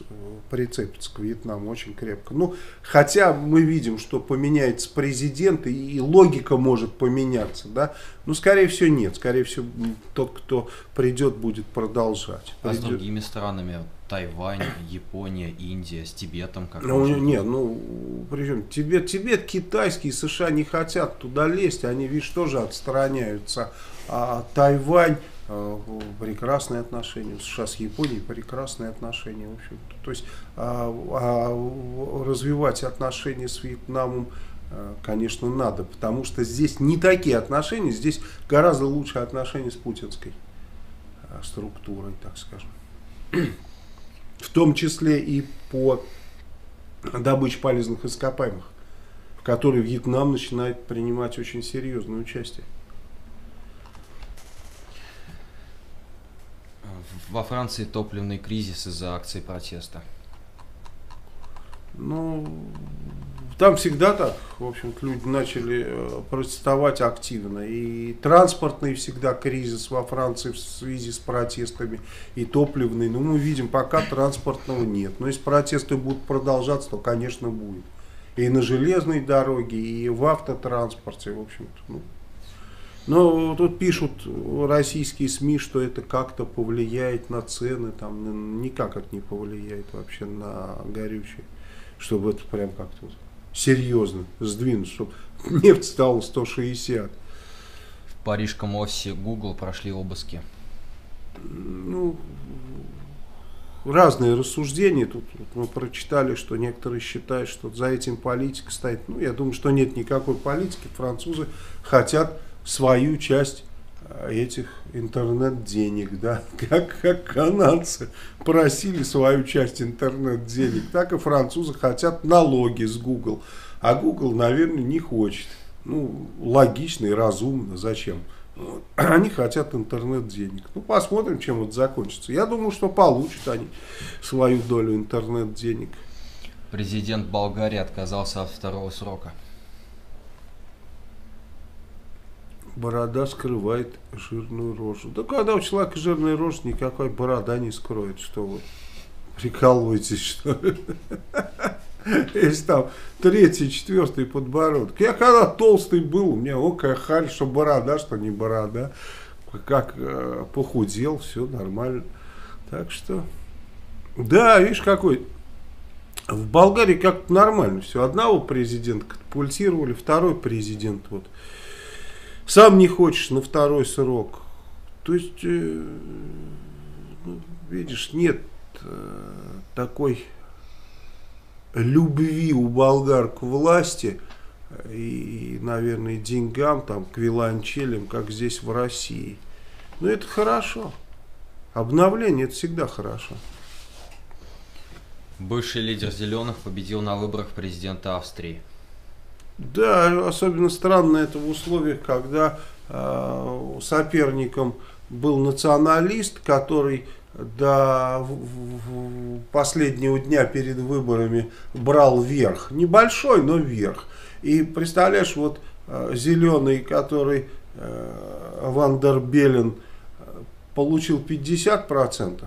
прицепится к Вьетнаму, очень крепко. Ну, хотя мы видим, что поменяется президент, и логика может поменяться, да? Но, скорее всего, нет. Скорее всего, тот, кто придет, будет продолжать. А с другими странами? Тайвань, Япония, Индия, с Тибетом? Как причем Тибет китайский, США не хотят туда лезть, они, видишь, тоже отстраняются. А Тайвань... прекрасные отношения, США с Японией прекрасные отношения, в общем, то есть развивать отношения с Вьетнамом, конечно, надо, потому что здесь не такие отношения, здесь гораздо лучше отношения с путинской структурой, так скажем, в том числе и по добыче полезных ископаемых, в которой Вьетнам начинает принимать очень серьезное участие. Во Франции топливный кризис из-за акций протеста. Ну, там всегда так. В общем-то, люди начали протестовать активно. И транспортный всегда кризис во Франции в связи с протестами. И топливный. Ну, мы видим, пока транспортного нет. Но если протесты будут продолжаться, то, конечно, будет. И на железной дороге, и в автотранспорте. В общем-то, ну, Но тут пишут российские СМИ, что это как-то повлияет на цены, там никак это не повлияет вообще на горючее, чтобы это прям как-то серьезно сдвинуть, чтобы нефть стала 160. В парижском офисе Google прошли обыски. Ну, разные рассуждения. Тут мы прочитали, что некоторые считают, что за этим политика стоит. Ну, я думаю, что нет никакой политики. Французы хотят свою часть этих интернет-денег, да, как канадцы просили свою часть интернет-денег, так и французы хотят налоги с Google, а Google, наверное, не хочет, ну, логично и разумно, зачем, они хотят интернет-денег, ну, посмотрим, чем это закончится, я думаю, что получат они свою долю интернет-денег. Президент Болгарии отказался от второго срока. Борода скрывает жирную рожу. Да когда у человека жирная рожа, никакой борода не скроет. Что вы прикалываетесь, что ли? Если там третий, четвертый подбородок. Я когда толстый был, у меня какая харь, что борода, что не борода. Как похудел, все нормально. Так что, да, видишь, какой... В Болгарии как-то нормально все. Одного президента катапультировали, второй президент вот... Сам не хочешь на второй срок. То есть, ну, видишь, нет такой любви у болгар к власти и, наверное, деньгам, там, к виолончелям, как здесь в России. Но это хорошо. Обновление – это всегда хорошо. Бывший лидер «Зеленых» победил на выборах президента Австрии. Да, особенно странно это в условиях, когда соперником был националист, который до последнего дня перед выборами брал верх. Небольшой, но верх. И представляешь, вот зеленый, который Вандербелен получил 50%,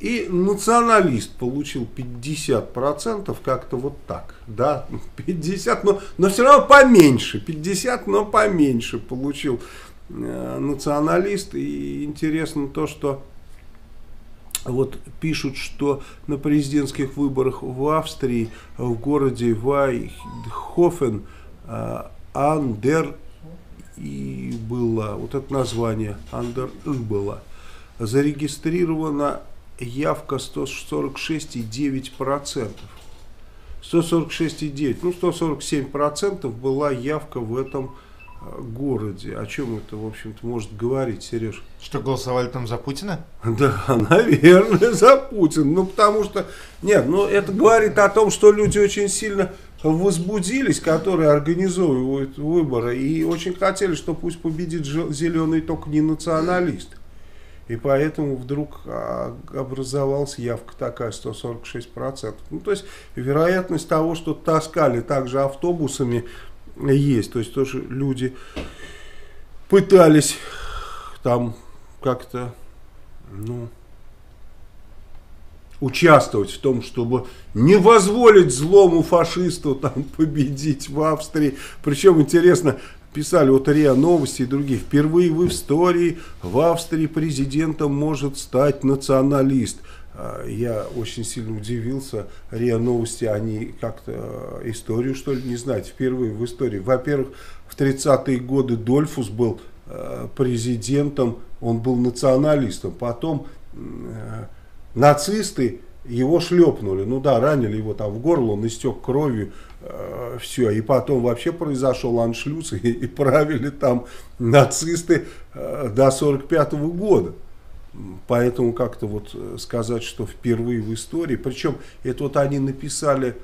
и националист получил 50%, как-то вот так, да, 50, но все равно поменьше, 50, но поменьше получил националист. И интересно то, что вот пишут, что на президентских выборах в Австрии, в городе Вайдхофен, Андер и было, вот это название, Андер и было, зарегистрировано явка 146,9%. 146,9%. Ну, 147% была явка в этом городе. О чем это, в общем-то, может говорить, Сереж? Что, голосовали там за Путина? Да, наверное, за Путина. Ну, потому что... Нет, ну, это говорит о том, что люди очень сильно возбудились, которые организовывают выборы. И очень хотели, что пусть победит зеленый, только не националист. И поэтому вдруг образовалась явка такая, 146%. Ну, то есть, вероятность того, что таскали также автобусами, есть. То есть, тоже люди пытались там как-то, ну, участвовать в том, чтобы не позволить злому фашисту там победить в Австрии. Причем, интересно... Писали вот РИА Новости и другие. Впервые в истории в Австрии президентом может стать националист. Я очень сильно удивился. РИА Новости, они как-то историю, что ли, не знают. Впервые в истории. Во-первых, в 30-е годы Дольфус был президентом, он был националистом. Потом нацисты его шлепнули. Ну да, ранили его там в горло, он истек кровью. Все, и потом вообще произошел аншлюз, и правили там нацисты до 45-го года. Поэтому как-то вот сказать, что впервые в истории, причем это вот они написали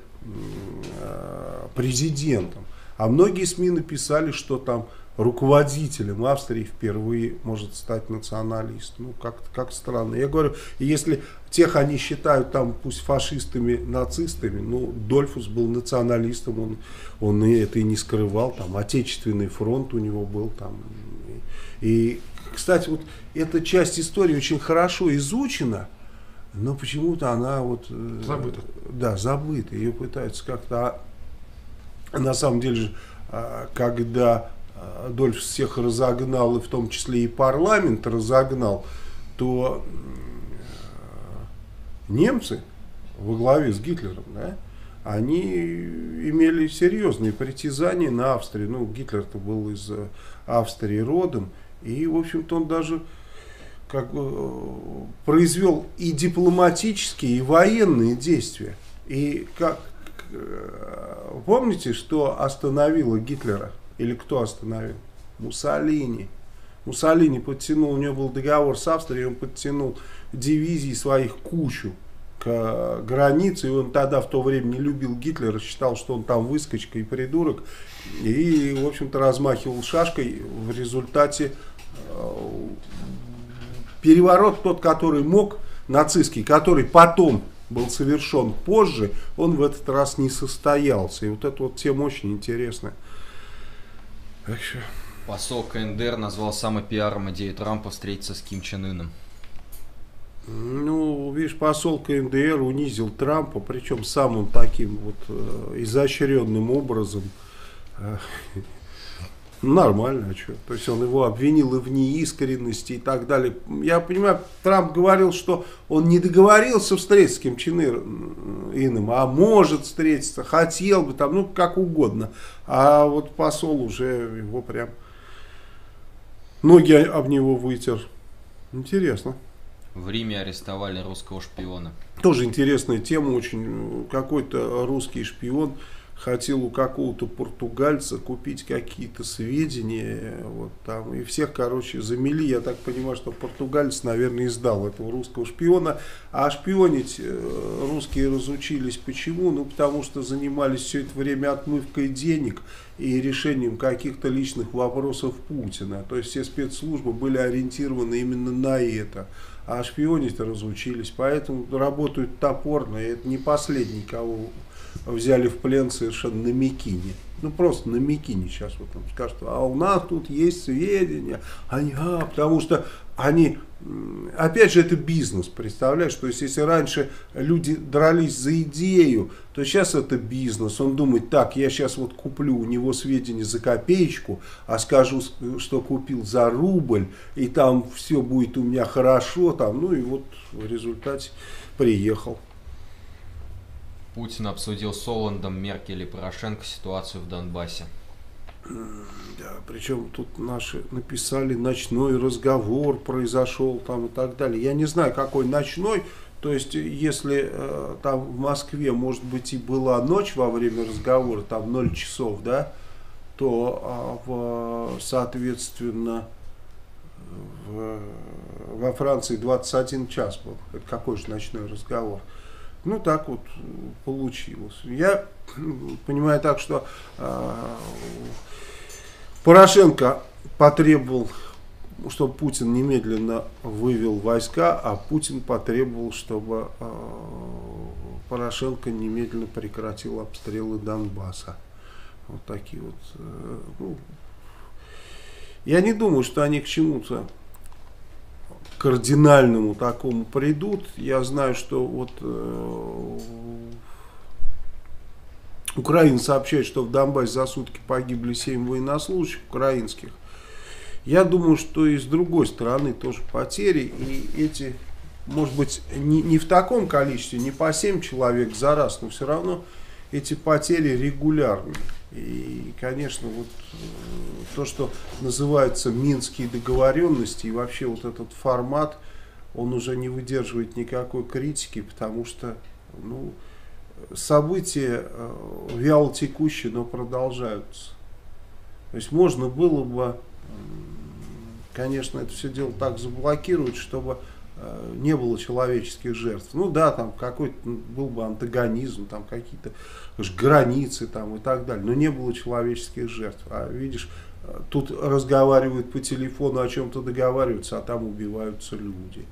президентом, а многие СМИ написали, что там руководителем Австрии впервые может стать националист. Ну, как-то как странно. Я говорю, если тех они считают там пусть фашистами, нацистами, ну, Дольфус был националистом, он это и не скрывал, там, Отечественный фронт у него был, там. И кстати, вот эта часть истории очень хорошо изучена, но почему-то она вот... Забыта. Да, забыта. Ее пытаются как-то... На самом деле же, когда Дольфус всех разогнал, и в том числе и парламент разогнал, то немцы во главе с Гитлером, да, они имели серьезные притязания на Австрию. Ну, Гитлер-то был из Австрии родом, и, в общем-то, он даже как бы произвел и дипломатические, и военные действия. И как помните, что остановило Гитлера? Или кто остановил? Муссолини. Муссолини подтянул, у него был договор с Австрией, он подтянул дивизии своих кучу к границе, и он тогда в то время не любил Гитлера, считал, что он там выскочка и придурок, и, в общем-то, размахивал шашкой. В результате переворот тот, который мог, нацистский, который потом был совершен позже, он в этот раз не состоялся. И вот эта вот тема очень интересная. Посол КНДР назвал самопиаром идею Трампа встретиться с Ким Чен Ыном. Ну, видишь, посол КНДР унизил Трампа, причем самым таким вот изощренным образом. Нормально, а что? То есть он его обвинил и в неискренности и так далее. Я понимаю, Трамп говорил, что он не договорился встретиться с Ким Чен Ыном, а может встретиться, хотел бы там, ну, как угодно. А вот посол уже его прям ноги об него вытер. Интересно. В Риме арестовали русского шпиона. Тоже интересная тема очень. Какой-то русский шпион хотел у какого-то португальца купить какие-то сведения. Вот там, и всех, короче, замели. Я так понимаю, что португалец, наверное, издал этого русского шпиона. А шпионить русские разучились. Почему? Ну, потому что занимались все это время отмывкой денег и решением каких-то личных вопросов Путина. То есть все спецслужбы были ориентированы именно на это. А шпионить-то разучились, поэтому работают топорно, и это не последний, кого взяли в плен совершенно на Микине. Ну, просто на Микине сейчас вот там скажут, а у нас тут есть сведения, они, потому что они, опять же, это бизнес, представляешь, то есть, если раньше люди дрались за идею, то сейчас это бизнес, он думает, так, я сейчас вот куплю у него сведения за копеечку, а скажу, что купил за рубль, и там все будет у меня хорошо, там, ну, и вот в результате приехал. Путин обсудил с Оландом, Меркель и Порошенко ситуацию в Донбассе. Да, причем тут наши написали, ночной разговор произошел там и так далее. Я не знаю, какой ночной. То есть, если там в Москве, может быть, и была ночь во время разговора, там 0 часов, да, то, соответственно, во Франции 21 час был. Это какой же ночной разговор? Ну, так вот получилось. Я понимаю так, что Порошенко потребовал, чтобы Путин немедленно вывел войска, а Путин потребовал, чтобы Порошенко немедленно прекратил обстрелы Донбасса. Вот такие вот. Ну, я не думаю, что они к чему-то кардинальному такому придут. Я знаю, что вот Украина сообщает, что в Донбассе за сутки погибли 7 военнослужащих украинских. Я думаю, что и с другой стороны тоже потери. И эти, может быть, не в таком количестве, не по 7 человек за раз, но все равно эти потери регулярные. И, конечно, вот то, что называется минские договоренности, и вообще вот этот формат, он уже не выдерживает никакой критики, потому что, ну, события вяло текущие, но продолжаются. То есть можно было бы, конечно, это все дело так заблокировать, чтобы не было человеческих жертв. Ну да, там какой-то был бы антагонизм, там какие-то границы там и так далее, но не было человеческих жертв. А видишь, тут разговаривают по телефону, о чем-то договариваются, а там убиваются люди.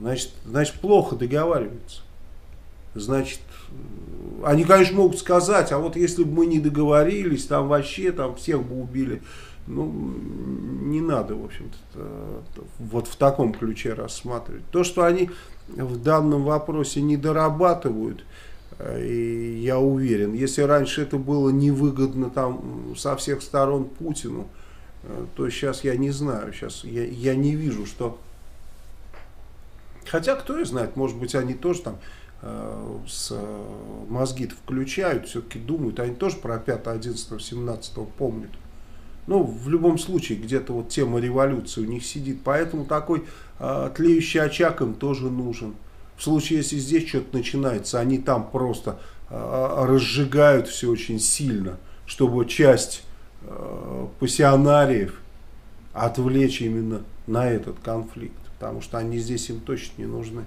Значит, плохо договариваются. Значит, они, конечно, могут сказать, а вот если бы мы не договорились, там вообще там всех бы убили. Ну, не надо, в общем-то, вот в таком ключе рассматривать. То, что они в данном вопросе не дорабатывают, И я уверен, если раньше это было невыгодно там со всех сторон Путину, то сейчас я не знаю, сейчас я не вижу, что... Хотя, кто и знает, может быть, они тоже там мозги-то включают, все-таки думают, они тоже про 5, 11, 17 помнят. Ну, в любом случае, где-то вот тема революции у них сидит, поэтому такой тлеющий очаг им тоже нужен. В случае, если здесь что-то начинается, они там просто разжигают все очень сильно, чтобы часть пассионариев отвлечь именно на этот конфликт, потому что они здесь им точно не нужны.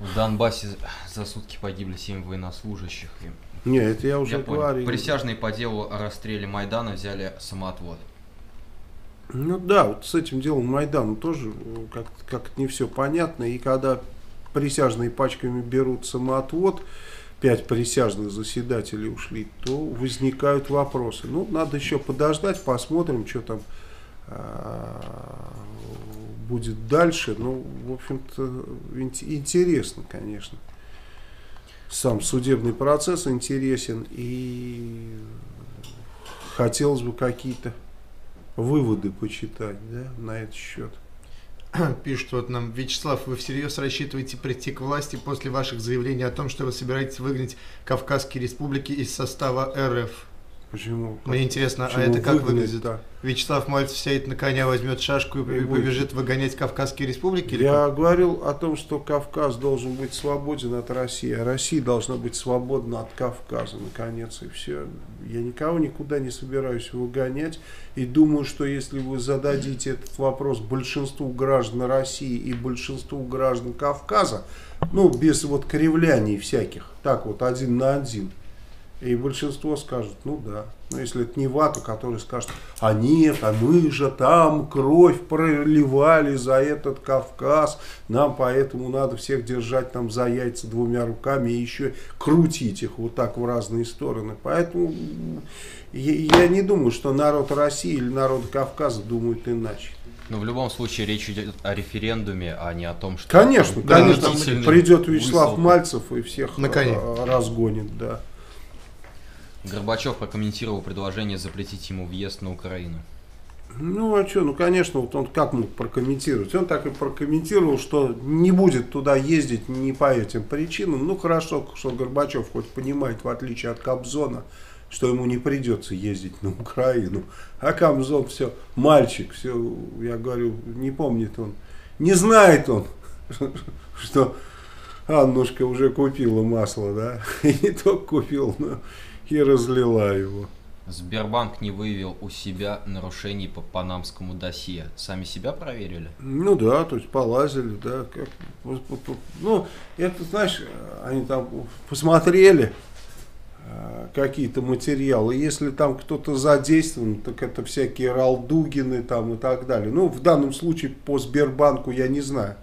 В Донбассе за сутки погибли 7 военнослужащих. Нет, это я уже говорил. Присяжные по делу о расстреле Майдана взяли самоотвод. Ну да, вот с этим делом Майдану тоже как-то не все понятно. И когда присяжные пачками берут самоотвод, 5 присяжных заседателей ушли, то возникают вопросы. Ну, надо еще подождать, посмотрим, что там будет дальше. Ну, в общем-то, интересно, конечно. Сам судебный процесс интересен, и хотелось бы какие-то выводы почитать, да, на этот счет. Пишут вот нам: Вячеслав, вы всерьез рассчитываете прийти к власти после ваших заявлений о том, что вы собираетесь выгнать Кавказские республики из состава РФ? Почему? Мне интересно, почему, а это как выглядит? Да. Вячеслав Мальцев сядет на коня, возьмет шашку и побежит выгонять Кавказские республики? Я говорил о том, что Кавказ должен быть свободен от России, а Россия должна быть свободна от Кавказа, наконец, и все. Я никого никуда не собираюсь выгонять, и думаю, что если вы зададите этот вопрос большинству граждан России и большинству граждан Кавказа, ну, без вот кривляний всяких, так вот, один на один, и большинство скажут, ну да. Но если это не вата, который скажет, а нет, а мы же там кровь проливали за этот Кавказ, нам поэтому надо всех держать там за яйца двумя руками и еще крутить их вот так в разные стороны. Поэтому я не думаю, что народ России или народ Кавказа думают иначе. Но в любом случае речь идет о референдуме, а не о том, что... Конечно, конечно, придет Вячеслав Мальцев и всех разгонит, да. Горбачев прокомментировал предложение запретить ему въезд на Украину. Ну а что, ну конечно, вот он как мог прокомментировать? Он так и прокомментировал, что не будет туда ездить не по этим причинам. Ну хорошо, что Горбачев хоть понимает, в отличие от Кобзона, что ему не придется ездить на Украину. А Кобзон все, мальчик, все, я говорю, не помнит он, не знает он, что Аннушка уже купила масло, да? И не только купила, но... и разлила его. Сбербанк не выявил у себя нарушений по панамскому досье. Сами себя проверили? Ну да, то есть полазили, да. Как, ну, это, знаешь, они там посмотрели какие-то материалы. Если там кто-то задействован, так это всякие Ралдугины там и так далее. Ну, в данном случае по Сбербанку я не знаю.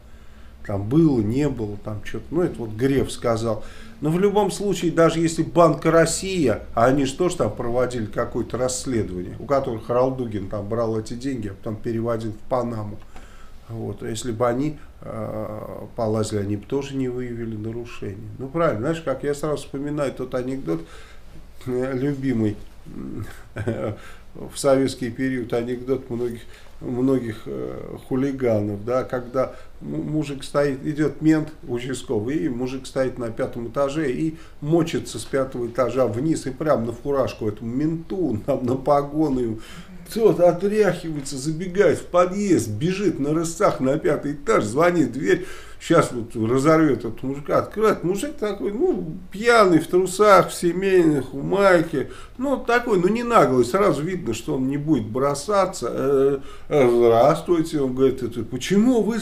Там было, не было, там что-то. Ну, это вот Греф сказал. Но в любом случае, даже если Банк Россия, а они же тоже там проводили какое-то расследование, у которых Ралдугин там брал эти деньги, а потом переводил в Панаму. Вот. Если бы они полазили, они бы тоже не выявили нарушений. Ну правильно, знаешь, как я сразу вспоминаю тот анекдот, любимый в советский период анекдот многих хулиганов, да, когда мужик стоит, идет мент участковый, и мужик стоит на 5-м этаже и мочится с 5-го этажа вниз, и прям на фуражку этому менту, на погоны, тот отряхивается, забегает в подъезд, бежит на рысах на 5-й этаж, звонит в дверь, сейчас вот разорвет этот мужика, открывает, мужик такой, ну, пьяный, в трусах, в семейных, в майке, ну, такой, ну, не наглый, сразу видно, что он не будет бросаться. Здравствуйте, он говорит, это, почему вы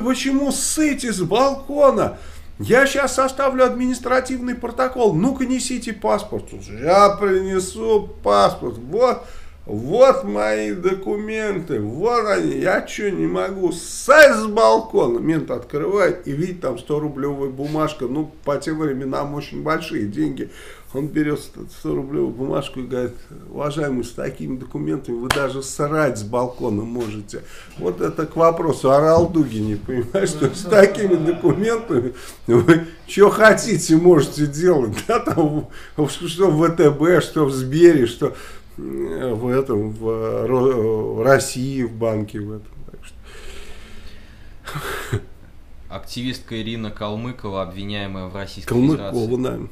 почему ссыте с балкона? Я сейчас составлю административный протокол, ну-ка несите паспорт. Я принесу паспорт, вот. Вот мои документы, вот они, я что, не могу ссать с балкона? Мент открывает и видит там 100-рублевая бумажка, ну, по тем временам очень большие деньги. Он берет 100-рублевую бумажку и говорит: уважаемый, с такими документами вы даже срать с балкона можете. Вот это к вопросу о Ралдугине, понимаешь, что с такими документами вы что хотите можете делать, да, там, что в ВТБ, что в Сбере, что... в этом, в России, в банке, в этом. Так что. Активистка Ирина Калмыкова, обвиняемая в Российской Федерации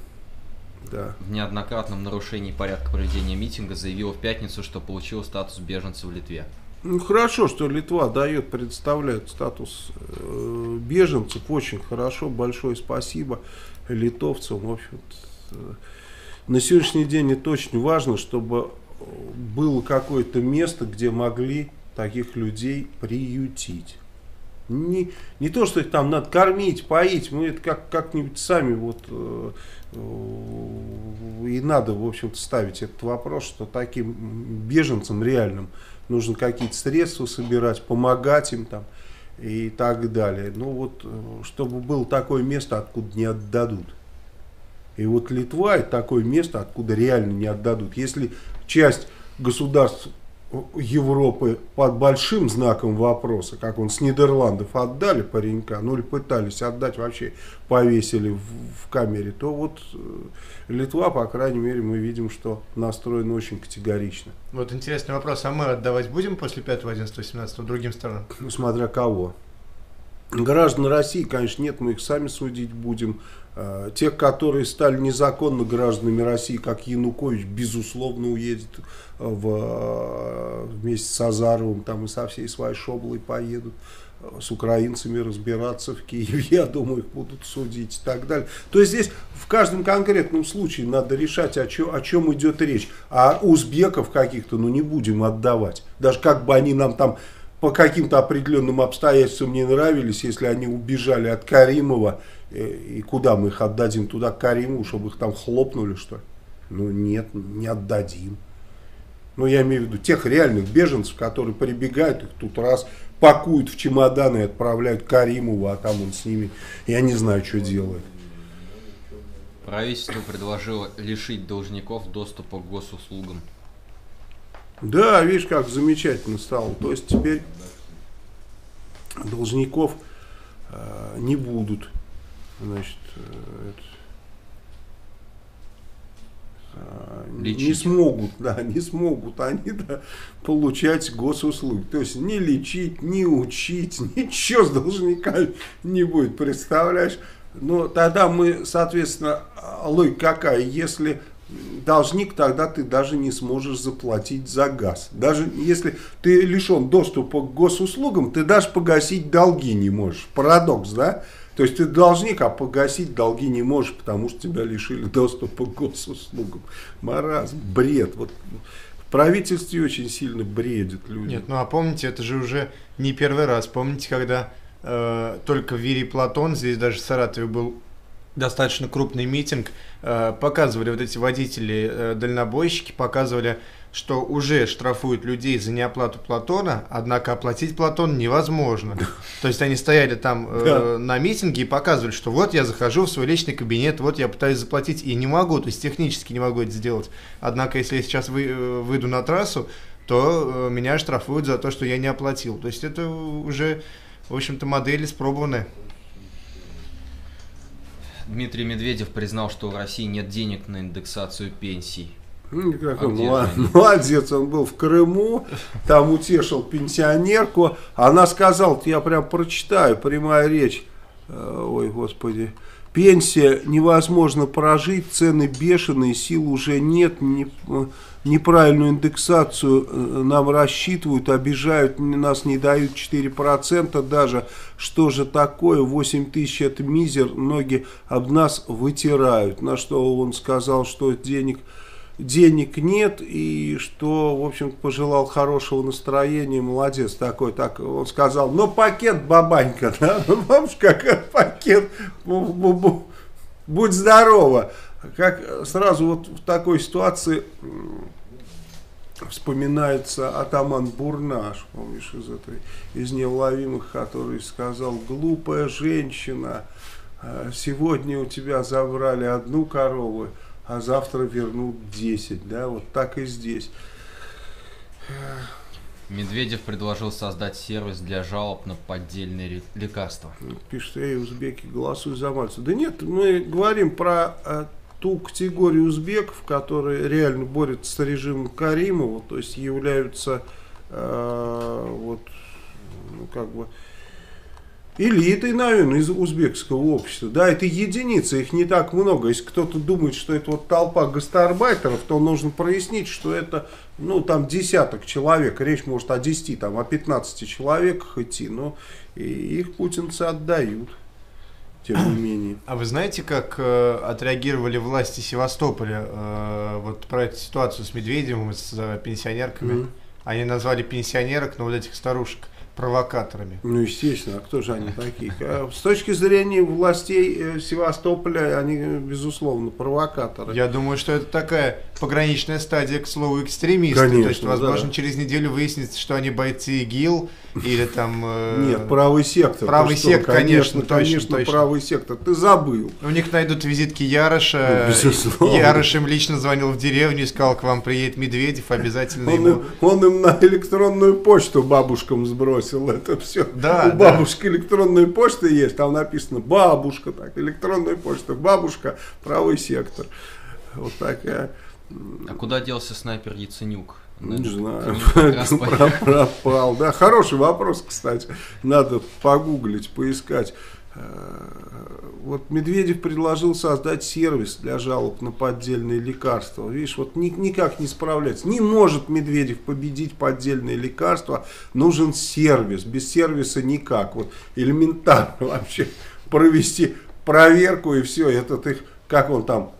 в неоднократном нарушении порядка проведения митинга, заявила в пятницу, что получила статус беженца в Литве. Ну хорошо, что Литва дает, предоставляет статус беженцев, очень хорошо, большое спасибо литовцам, в общем-то. На сегодняшний день это очень важно, чтобы было какое-то место, где могли таких людей приютить. Не то, что их там надо кормить, поить, мы это как-нибудь сами вот и надо, в общем-то, ставить этот вопрос, что таким беженцам реальным нужно какие-то средства собирать, помогать им там и так далее. Ну вот, чтобы было такое место, откуда не отдадут. И вот Литва — это такое место, откуда реально не отдадут. Если часть государств Европы под большим знаком вопроса, как он с Нидерландов отдали паренька, ну или пытались отдать, вообще повесили в камере, то вот Литва, по крайней мере, мы видим, что настроена очень категорично. Вот интересный вопрос, а мы отдавать будем после 5-11-17 другим странам? Ну, смотря кого. Граждан России, конечно, нет, мы их сами судить будем. Тех, которые стали незаконно гражданами России, как Янукович, безусловно, уедет вместе с Азаровым, там и со всей своей шоблой поедут с украинцами разбираться в Киеве, я думаю, их будут судить и так далее. То есть здесь в каждом конкретном случае надо решать, о чем идет речь. А узбеков каких-то, ну, не будем отдавать, даже как бы они нам там по каким-то определенным обстоятельствам не нравились, если они убежали от Каримова, и куда мы их отдадим? Туда, к Кариму, чтобы их там хлопнули, что ли? Ну нет, не отдадим. Ну я имею в виду тех реальных беженцев, которые прибегают, их тут раз пакуют в чемоданы и отправляют Каримова, а там он с ними, я не знаю, что делает. Правительство предложило лишить должников доступа к госуслугам. Да, видишь, как замечательно стало. То есть теперь должников не будут. Значит, не смогут, да, не смогут они, да, получать госуслуги. То есть не лечить, не учить, ничего с должниками не будет, представляешь? Но тогда мы, соответственно, логика какая, если... должник, тогда ты даже не сможешь заплатить за газ. Даже если ты лишен доступа к госуслугам, ты даже погасить долги не можешь. Парадокс, да? То есть ты должник, а погасить долги не можешь, потому что тебя лишили доступа к госуслугам. Маразм, бред. Вот в правительстве очень сильно бредят люди. Нет, ну а помните, это же уже не первый раз. Помните, когда только в Вере Платон, здесь даже в Саратове был достаточно крупный митинг, показывали вот эти водители-дальнобойщики, показывали, что уже штрафуют людей за неоплату Платона, однако оплатить Платон невозможно. То есть они стояли там на митинге и показывали, что вот я захожу в свой личный кабинет, вот я пытаюсь заплатить и не могу, то есть технически не могу это сделать. Однако если я сейчас выйду на трассу, то меня штрафуют за то, что я не оплатил. То есть это уже, в общем-то, модели испробованы. Дмитрий Медведев признал, что в России нет денег на индексацию пенсий. Ну, какой молодец, он был в Крыму, там утешил пенсионерку. Она сказала, я прям прочитаю, прямая речь. Ой, господи. Пенсия, невозможно прожить, цены бешеные, сил уже нет, неправильную индексацию нам рассчитывают, обижают, нас не дают 4% даже, что же такое, 8 тысяч это мизер, ноги об нас вытирают, на что он сказал, что денег нет, и что, в общем, пожелал хорошего настроения, молодец такой, так он сказал, ну пакет, бабанька, да, ну бабушка, как пакет, будь здорова, как сразу вот в такой ситуации вспоминается атаман Бурнаш, помнишь, из «Неуловимых», который сказал: глупая женщина, сегодня у тебя забрали одну корову, а завтра вернут 10, да, вот так и здесь. Медведев предложил создать сервис для жалоб на поддельные лекарства. Пишет: эй, узбеки, голосуй за Мальцева. Да нет, мы говорим про ту категорию узбеков, которые реально борются с режимом Каримова, то есть являются вот, ну, как бы элитой, наверное, из узбекского общества. Да, это единицы, их не так много. Если кто-то думает, что это вот толпа гастарбайтеров, то нужно прояснить, что это, ну, там десяток человек. Речь может о 10, там, о 15 человеках идти, но их путинцы отдают, тем не менее. А вы знаете, как отреагировали власти Севастополя вот про эту ситуацию с Медведевым и с пенсионерками? Они назвали пенсионерок, но вот этих старушек, провокаторами. Ну, естественно, а кто же они такие? С точки зрения властей Севастополя, они, безусловно, провокаторы. Я думаю, что это такая пограничная стадия, к слову, экстремистов. То есть, возможно, да, через неделю выяснится, что они бойцы ИГИЛ или там... Нет, правый сектор. Правый сектор, конечно, точно. Правый сектор, ты забыл. У них найдут визитки Яроша. Безусловно. Ярош им лично звонил в деревню и сказал: к вам приедет Медведев, обязательно ему... Он им на электронную почту бабушкам сбросил. Это все. Да, у бабушки электронная почта есть, там написано бабушка, так, электронная почта, бабушка, правый сектор. Вот такая. А куда делся снайпер Яценюк? Не знаю, пропал. Да, хороший вопрос, кстати. Надо погуглить, поискать. Вот Медведев предложил создать сервис для жалоб на поддельные лекарства. Видишь, вот никак не справляется. Не может Медведев победить поддельные лекарства. Нужен сервис. Без сервиса никак. Вот элементарно вообще провести проверку и все. Этот их, как он там,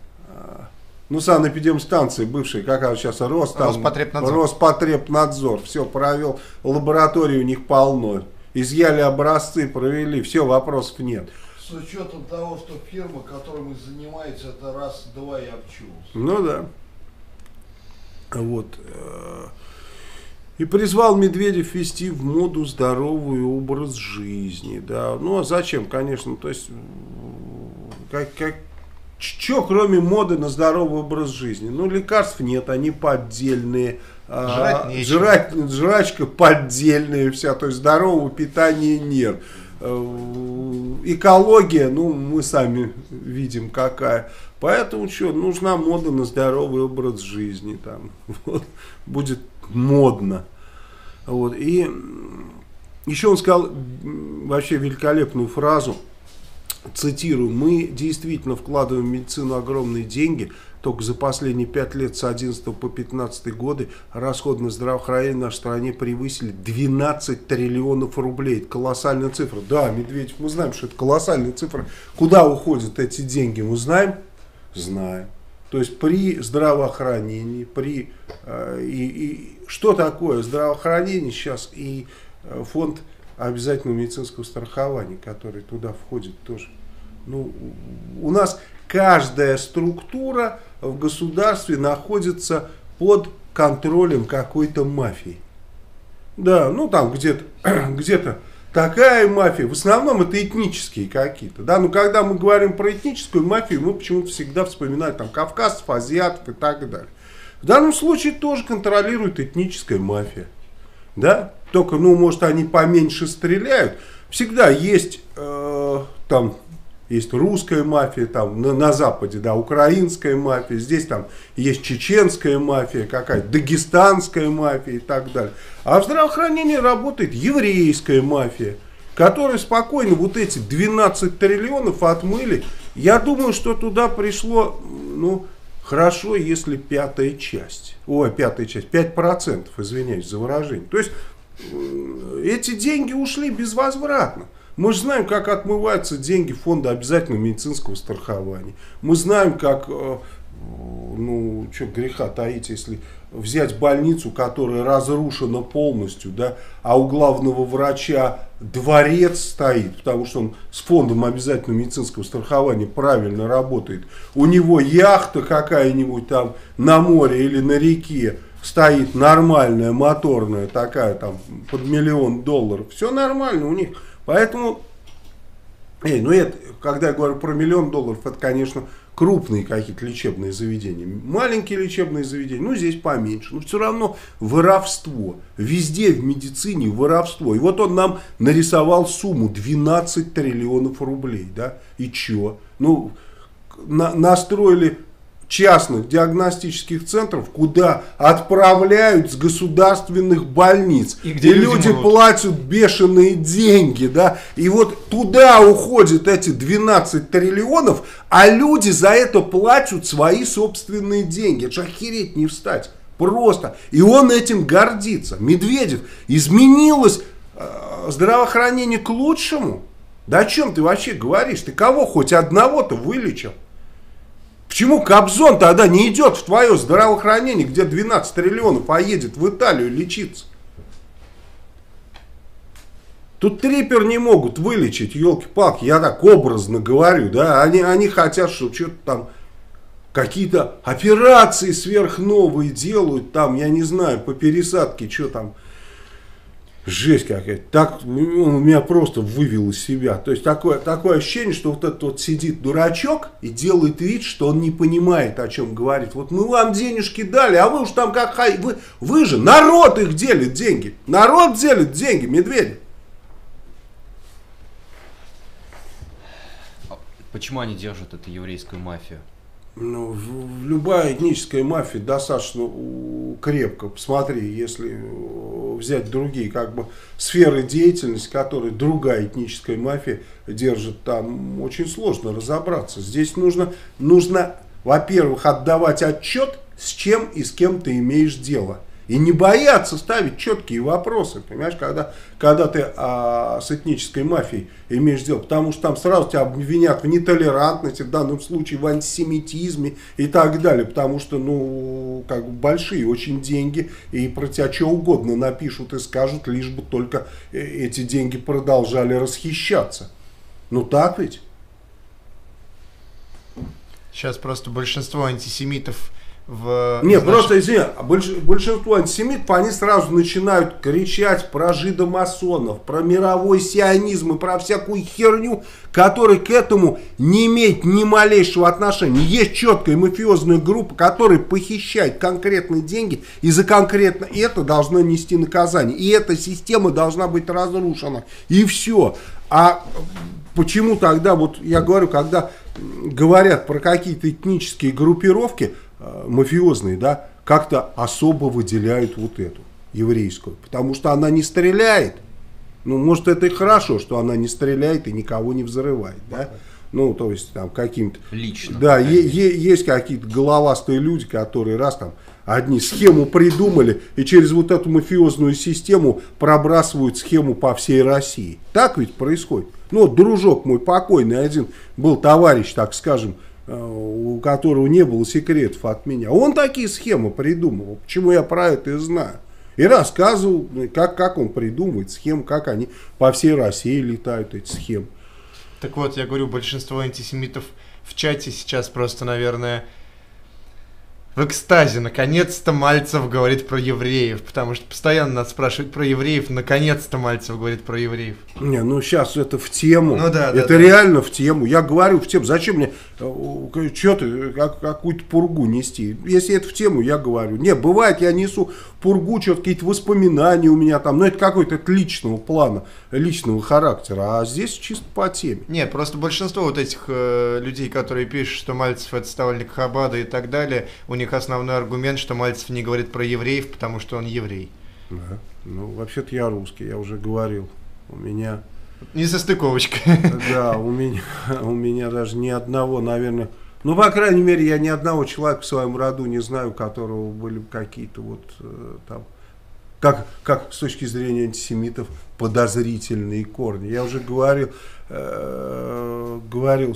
ну, санэпидемстанции бывшие, как она сейчас, Роспотребнадзор. Роспотребнадзор. Все, провел. Лаборатории у них полно. Изъяли образцы, провели, все, вопросов нет. С учетом того, что фирма, которым занимается, это раз-два и обчелся. Ну да. Вот. И призвал Медведев вести в моду здоровый образ жизни. Да. Ну а зачем, конечно, то есть, что кроме моды на здоровый образ жизни? Ну, лекарств нет, они поддельные. Жрачка поддельная вся, то есть здорового питания нет. Экология, ну, мы сами видим какая. Поэтому что, нужна мода на здоровый образ жизни. Там. Вот. Будет модно. Вот. И еще он сказал вообще великолепную фразу. Цитирую: мы действительно вкладываем в медицину огромные деньги, только за последние 5 лет с 2011 по 2015 годы расходы на здравоохранение в нашей стране превысили 12 триллионов рублей. Это колоссальная цифра. Да, Медведев, мы знаем, что это колоссальная цифра. Куда уходят эти деньги, мы знаем? Знаем. То есть при здравоохранении, что такое здравоохранение сейчас и фонд обязательного медицинского страхования, который туда входит тоже. Ну, у нас каждая структура в государстве находится под контролем какой-то мафии. Да, ну там где-то такая мафия, в основном это этнические какие-то. Да, но когда мы говорим про этническую мафию, мы почему-то всегда вспоминаем там кавказцев, азиатов и так далее. В данном случае тоже контролирует этническая мафия. Да? Только, ну, может, они поменьше стреляют. Всегда есть там есть русская мафия, там на Западе, да, украинская мафия, здесь там есть чеченская мафия, какая-то дагестанская мафия и так далее. А в здравоохранении работает еврейская мафия, которая спокойно вот эти 12 триллионов отмыли. Я думаю, что туда пришло, ну, хорошо, если пятая часть. Ой, пятая часть, 5%, извиняюсь за выражение. То есть эти деньги ушли безвозвратно. Мы же знаем, как отмываются деньги фонда обязательного медицинского страхования. Мы знаем, как, ну, что греха таить, если взять больницу, которая разрушена полностью, да, а у главного врача дворец стоит, потому что он с фондом обязательного медицинского страхования правильно работает. У него яхта какая-нибудь там на море или на реке. стоит нормальная, моторная такая, там, под $1 миллион. Все нормально у них. Поэтому, ну это, когда я говорю про $1 миллион, это, конечно, крупные какие-то лечебные заведения. Маленькие лечебные заведения, ну, здесь поменьше. Но все равно воровство. Везде в медицине воровство. И вот он нам нарисовал сумму 12 триллионов рублей, да? И че? Ну, настроили частных диагностических центров, куда отправляют с государственных больниц. И где люди платят бешеные деньги, да, и вот туда уходят эти 12 триллионов, а люди за это платят свои собственные деньги. Это же охереть не встать. Просто. И он этим гордится. Медведев, изменилось здравоохранение к лучшему? Да о чем ты вообще говоришь? Ты кого хоть одного-то вылечил? Почему Кобзон тогда не идет в твое здравоохранение, где 12 триллионов, а едет в Италию лечиться? Тут трипер не могут вылечить, елки-палки, я так образно говорю, да, они хотят, чтобы что-то там, какие-то операции сверхновые делают, там, я не знаю, по пересадке, что там, жесть какая-то, так, он меня просто вывел из себя. То есть такое ощущение, что вот этот вот сидит дурачок и делает вид, что он не понимает, о чем говорит. Вот мы вам денежки дали, а вы уж там как хай, вы же, народ их делит деньги. Народ делит деньги, Медведев. Почему они держат эту еврейскую мафию? Ну, любая этническая мафия достаточно крепко. Посмотри, если взять другие как бы сферы деятельности, которые другая этническая мафия держит, там очень сложно разобраться. Здесь нужно, во-первых, отдавать отчет, с чем и с кем ты имеешь дело. И не бояться ставить четкие вопросы, понимаешь, когда ты с этнической мафией имеешь дело. Потому что там сразу тебя обвинят в нетолерантности, в данном случае в антисемитизме и так далее. Потому что, ну, как бы большие очень деньги, и про тебя что угодно напишут и скажут, лишь бы только эти деньги продолжали расхищаться. Ну так ведь? Сейчас просто большинство антисемитов... Нет, просто, извини, большинство антисемитов, они сразу начинают кричать про жидомасонов, про мировой сионизм и про всякую херню, которая к этому не имеет ни малейшего отношения. Есть четкая мафиозная группа, которая похищает конкретные деньги, и за конкретно это должно нести наказание. И эта система должна быть разрушена. И все. А почему тогда, вот я говорю, когда говорят про какие-то этнические группировки, мафиозные, да, как-то особо выделяют вот эту, еврейскую, потому что она не стреляет. Ну, может, это и хорошо, что она не стреляет и никого не взрывает, да. Ну, то есть, там, каким-то... Лично. Да, есть какие-то головастые люди, которые раз там одни схему придумали и через вот эту мафиозную систему пробрасывают схему по всей России. Так ведь происходит. Ну, вот, дружок мой покойный один был товарищ, так скажем, у которого не было секретов от меня. Он такие схемы придумывал. Почему я про это и знаю? И рассказывал, как он придумывает схемы, как они по всей России летают, эти схемы. Так вот, я говорю, большинство антисемитов в чате сейчас просто, наверное, в экстазе. Наконец-то Мальцев говорит про евреев. Потому что постоянно нас спрашивают про евреев. Наконец-то Мальцев говорит про евреев. Не, ну сейчас это в тему. Ну, да, это да, реально да. В тему. Я говорю в тему. Зачем мне что-то, какую-то пургу нести? Если это в тему, я говорю. Не, бывает, я несу пургу, что-то какие-то воспоминания у меня там. Но это какой-то личного плана, личного характера. А здесь чисто по теме. Не, просто большинство вот этих людей, которые пишут, что Мальцев это ставленник Хабада и так далее, у них основной аргумент, что Мальцев не говорит про евреев, потому что он еврей. Да. Ну, вообще-то я русский, я уже говорил. У меня... Не состыковочка. Да, у меня даже ни одного, наверное... Ну, по крайней мере, я ни одного человека в своем роду не знаю, у которого были какие-то вот там... Как с точки зрения антисемитов подозрительные корни. Я уже говорил,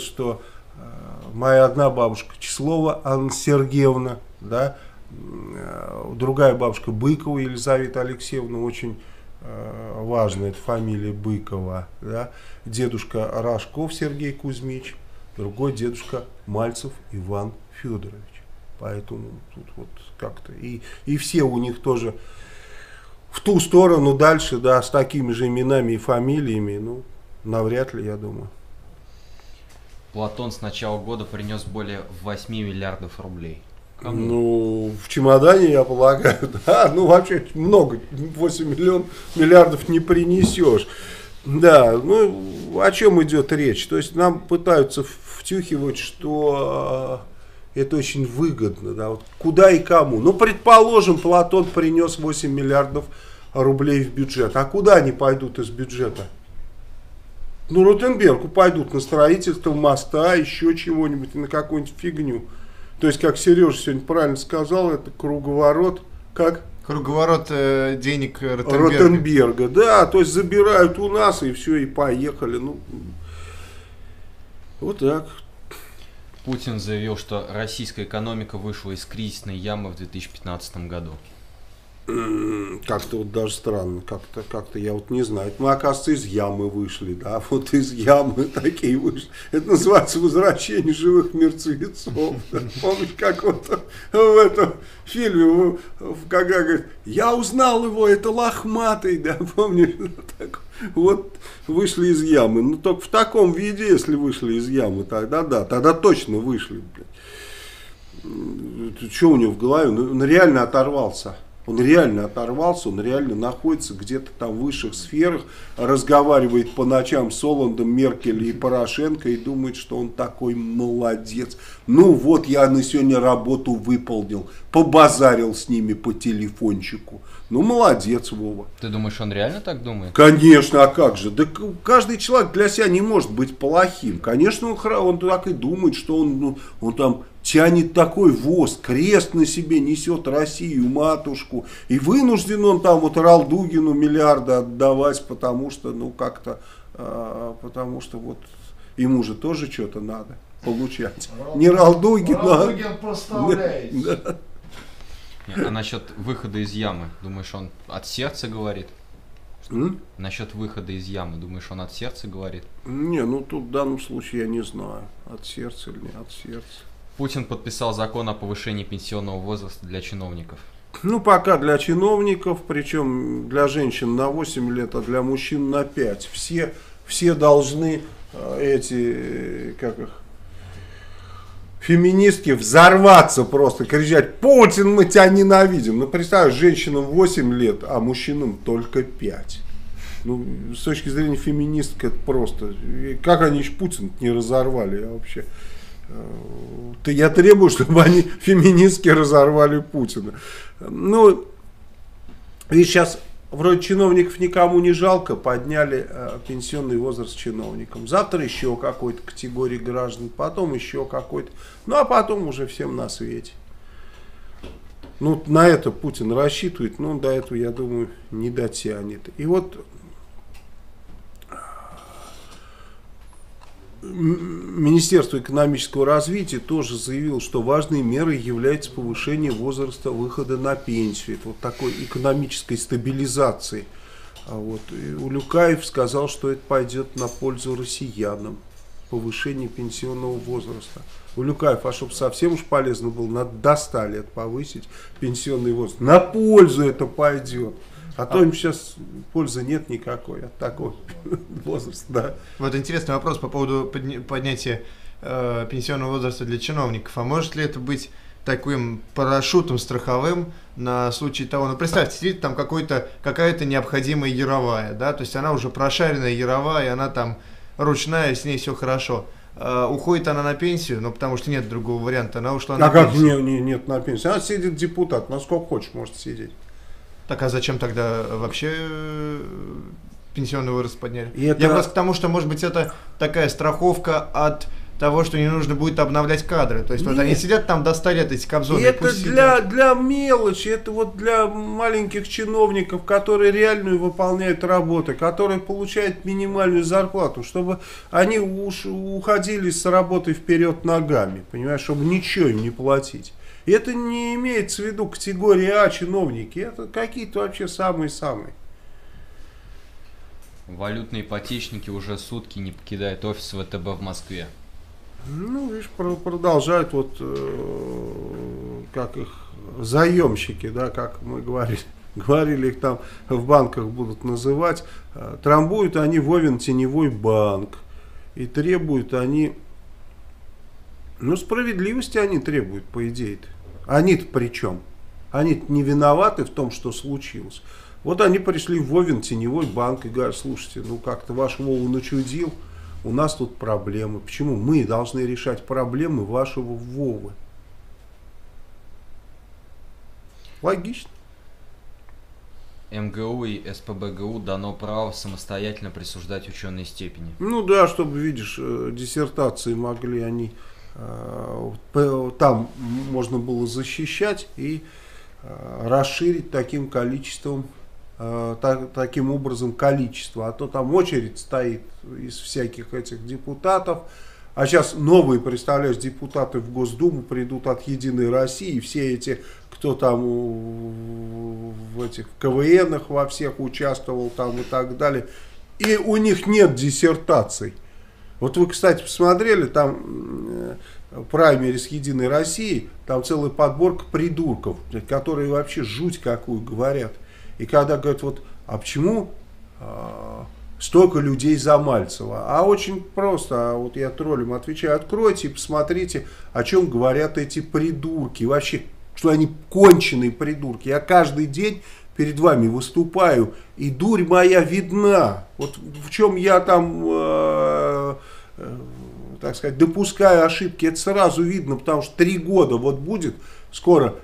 что... Моя одна бабушка Числова Анна Сергеевна, да, другая бабушка Быкова Елизавета Алексеевна, очень важная это фамилия Быкова, да, дедушка Рожков Сергей Кузьмич, другой дедушка Мальцев Иван Федорович. Поэтому тут вот как-то. И все у них тоже в ту сторону дальше, да, с такими же именами и фамилиями, ну, навряд ли, я думаю. Платон с начала года принес более 8 миллиардов рублей. Кому? Ну, в чемодане, я полагаю, да, ну, вообще много, 8 миллиардов не принесешь. Да, ну, о чем идет речь? То есть нам пытаются втюхивать, что это очень выгодно, да, вот куда и кому. Ну, предположим, Платон принес 8 миллиардов рублей в бюджет. А куда они пойдут из бюджета? Ну, Ротенбергу пойдут на строительство моста, еще чего-нибудь, на какую-нибудь фигню. То есть, как Сережа сегодня правильно сказал, это круговорот, как? Круговорот денег Ротенберга. Да, то есть забирают у нас и все, и поехали. Ну, вот так. Путин заявил, что российская экономика вышла из кризисной ямы в 2015 году. Как-то вот даже странно, как-то я вот не знаю. Мы, оказывается, из ямы вышли, да, вот из ямы такие вышли. Это называется «Возвращение живых мертвецов». Помнишь, как вот в этом фильме, когда говорит, я узнал его, это лохматый, да, помнишь? Вот вышли из ямы, но только в таком виде, если вышли из ямы, тогда да, тогда точно вышли. Что у него в голове? Он реально оторвался. Он реально оторвался, он реально находится где-то там в высших сферах, разговаривает по ночам с Оландом, Меркель и Порошенко и думает, что он такой молодец. Ну вот, я на сегодня работу выполнил, побазарил с ними по телефончику. Ну молодец, Вова. Ты думаешь, он реально так думает? Конечно, а как же? Да каждый человек для себя не может быть плохим. Конечно, он так и думает, что он там... тянет такой воз, крест на себе несет Россию, матушку. И вынужден он там вот Ралдугину миллиарды отдавать, потому что, ну как-то, потому что вот ему же тоже что-то надо получать. Не Ралдугин, Ралдугин поставляется. Да. А насчет выхода из ямы, думаешь, он от сердца говорит? Насчет выхода из ямы, думаешь, он от сердца говорит? Не, ну тут в данном случае я не знаю, от сердца или не от сердца. Путин подписал закон о повышении пенсионного возраста для чиновников. Ну, пока для чиновников, причем для женщин на 8 лет, а для мужчин на 5. Все должны эти, как их, феминистки взорваться просто, кричать, Путин, мы тебя ненавидим. Ну, представь, женщинам 8 лет, а мужчинам только 5. Ну, с точки зрения феминисток это просто. Как они еще Путина не разорвали вообще? Я требую, чтобы они, феминистки, разорвали Путина. Ну, и сейчас вроде чиновников никому не жалко, подняли пенсионный возраст чиновникам. Завтра еще какой-то категории граждан, потом еще какой-то. Ну, а потом уже всем на свете. Ну, на это Путин рассчитывает, но до этого, я думаю, не дотянет. И вот... Министерство экономического развития тоже заявило, что важной мерой является повышение возраста выхода на пенсию. Это вот такой экономической стабилизации. Вот. Улюкаев сказал, что это пойдет на пользу россиянам. Повышение пенсионного возраста. Улюкаев, а чтобы совсем уж полезно было, надо до 100 лет повысить пенсионный возраст. На пользу это пойдет. А то им сейчас пользы нет никакой от такого возраста. Да. Вот интересный вопрос по поводу поднятия пенсионного возраста для чиновников. А может ли это быть таким парашютом страховым на случай того? Ну, представьте, сидит там какая-то необходимая яровая, да, то есть она уже прошаренная яровая, она там ручная, с ней все хорошо. Уходит она на пенсию, но потому что нет другого варианта, она ушла на пенсию. А как нет на пенсию? Она сидит депутат, ну сколько хочешь может сидеть. Так а зачем тогда вообще пенсионный возраст подняли? Это... Я просто к тому, что может быть это такая страховка от того, что не нужно будет обновлять кадры. То есть вот они сидят там до 100 лет, эти Кобзоны. Это для мелочи, это вот для маленьких чиновников, которые реально выполняют работы, которые получают минимальную зарплату, чтобы они уходили с работы вперед ногами, понимаешь, чтобы ничего им не платить. Это не имеется в виду категории А чиновники, это какие-то вообще самые-самые. Валютные ипотечники уже сутки не покидают офис ВТБ в Москве. Ну, видишь, продолжают вот как их заемщики, да, как мы говорили, их там в банках будут называть, трамбуют они Вовин теневой банк. И требуют они, ну, справедливости они требуют, по идее-то. Они-то при чем? Они-то не виноваты в том, что случилось. Вот они пришли в Вовин теневой банк и говорят: слушайте, ну как-то ваш Вова начудил, у нас тут проблемы. Почему мы должны решать проблемы вашего Вовы? Логично. МГУ и СПбГУ дано право самостоятельно присуждать ученые степени. Ну да, чтобы, видишь, диссертации могли они, там можно было защищать и расширить таким количеством, таким образом количество. А то там очередь стоит из всяких этих депутатов. А сейчас новые, представляешь, депутаты в Госдуму придут от «Единой России», и все эти... кто там в этих КВНах во всех участвовал там и так далее. И у них нет диссертаций. Вот вы, кстати, посмотрели, там праймерис «Единой России», там целая подборка придурков, которые вообще жуть какую говорят. И когда говорят, вот, а почему столько людей за Мальцева? А очень просто, вот я троллям отвечаю, откройте и посмотрите, о чем говорят эти придурки вообще. Что они конченые придурки. Я каждый день перед вами выступаю, и дурь моя видна. Вот в чем я там, так сказать, допускаю ошибки, это сразу видно, потому что 3 года вот будет, скоро,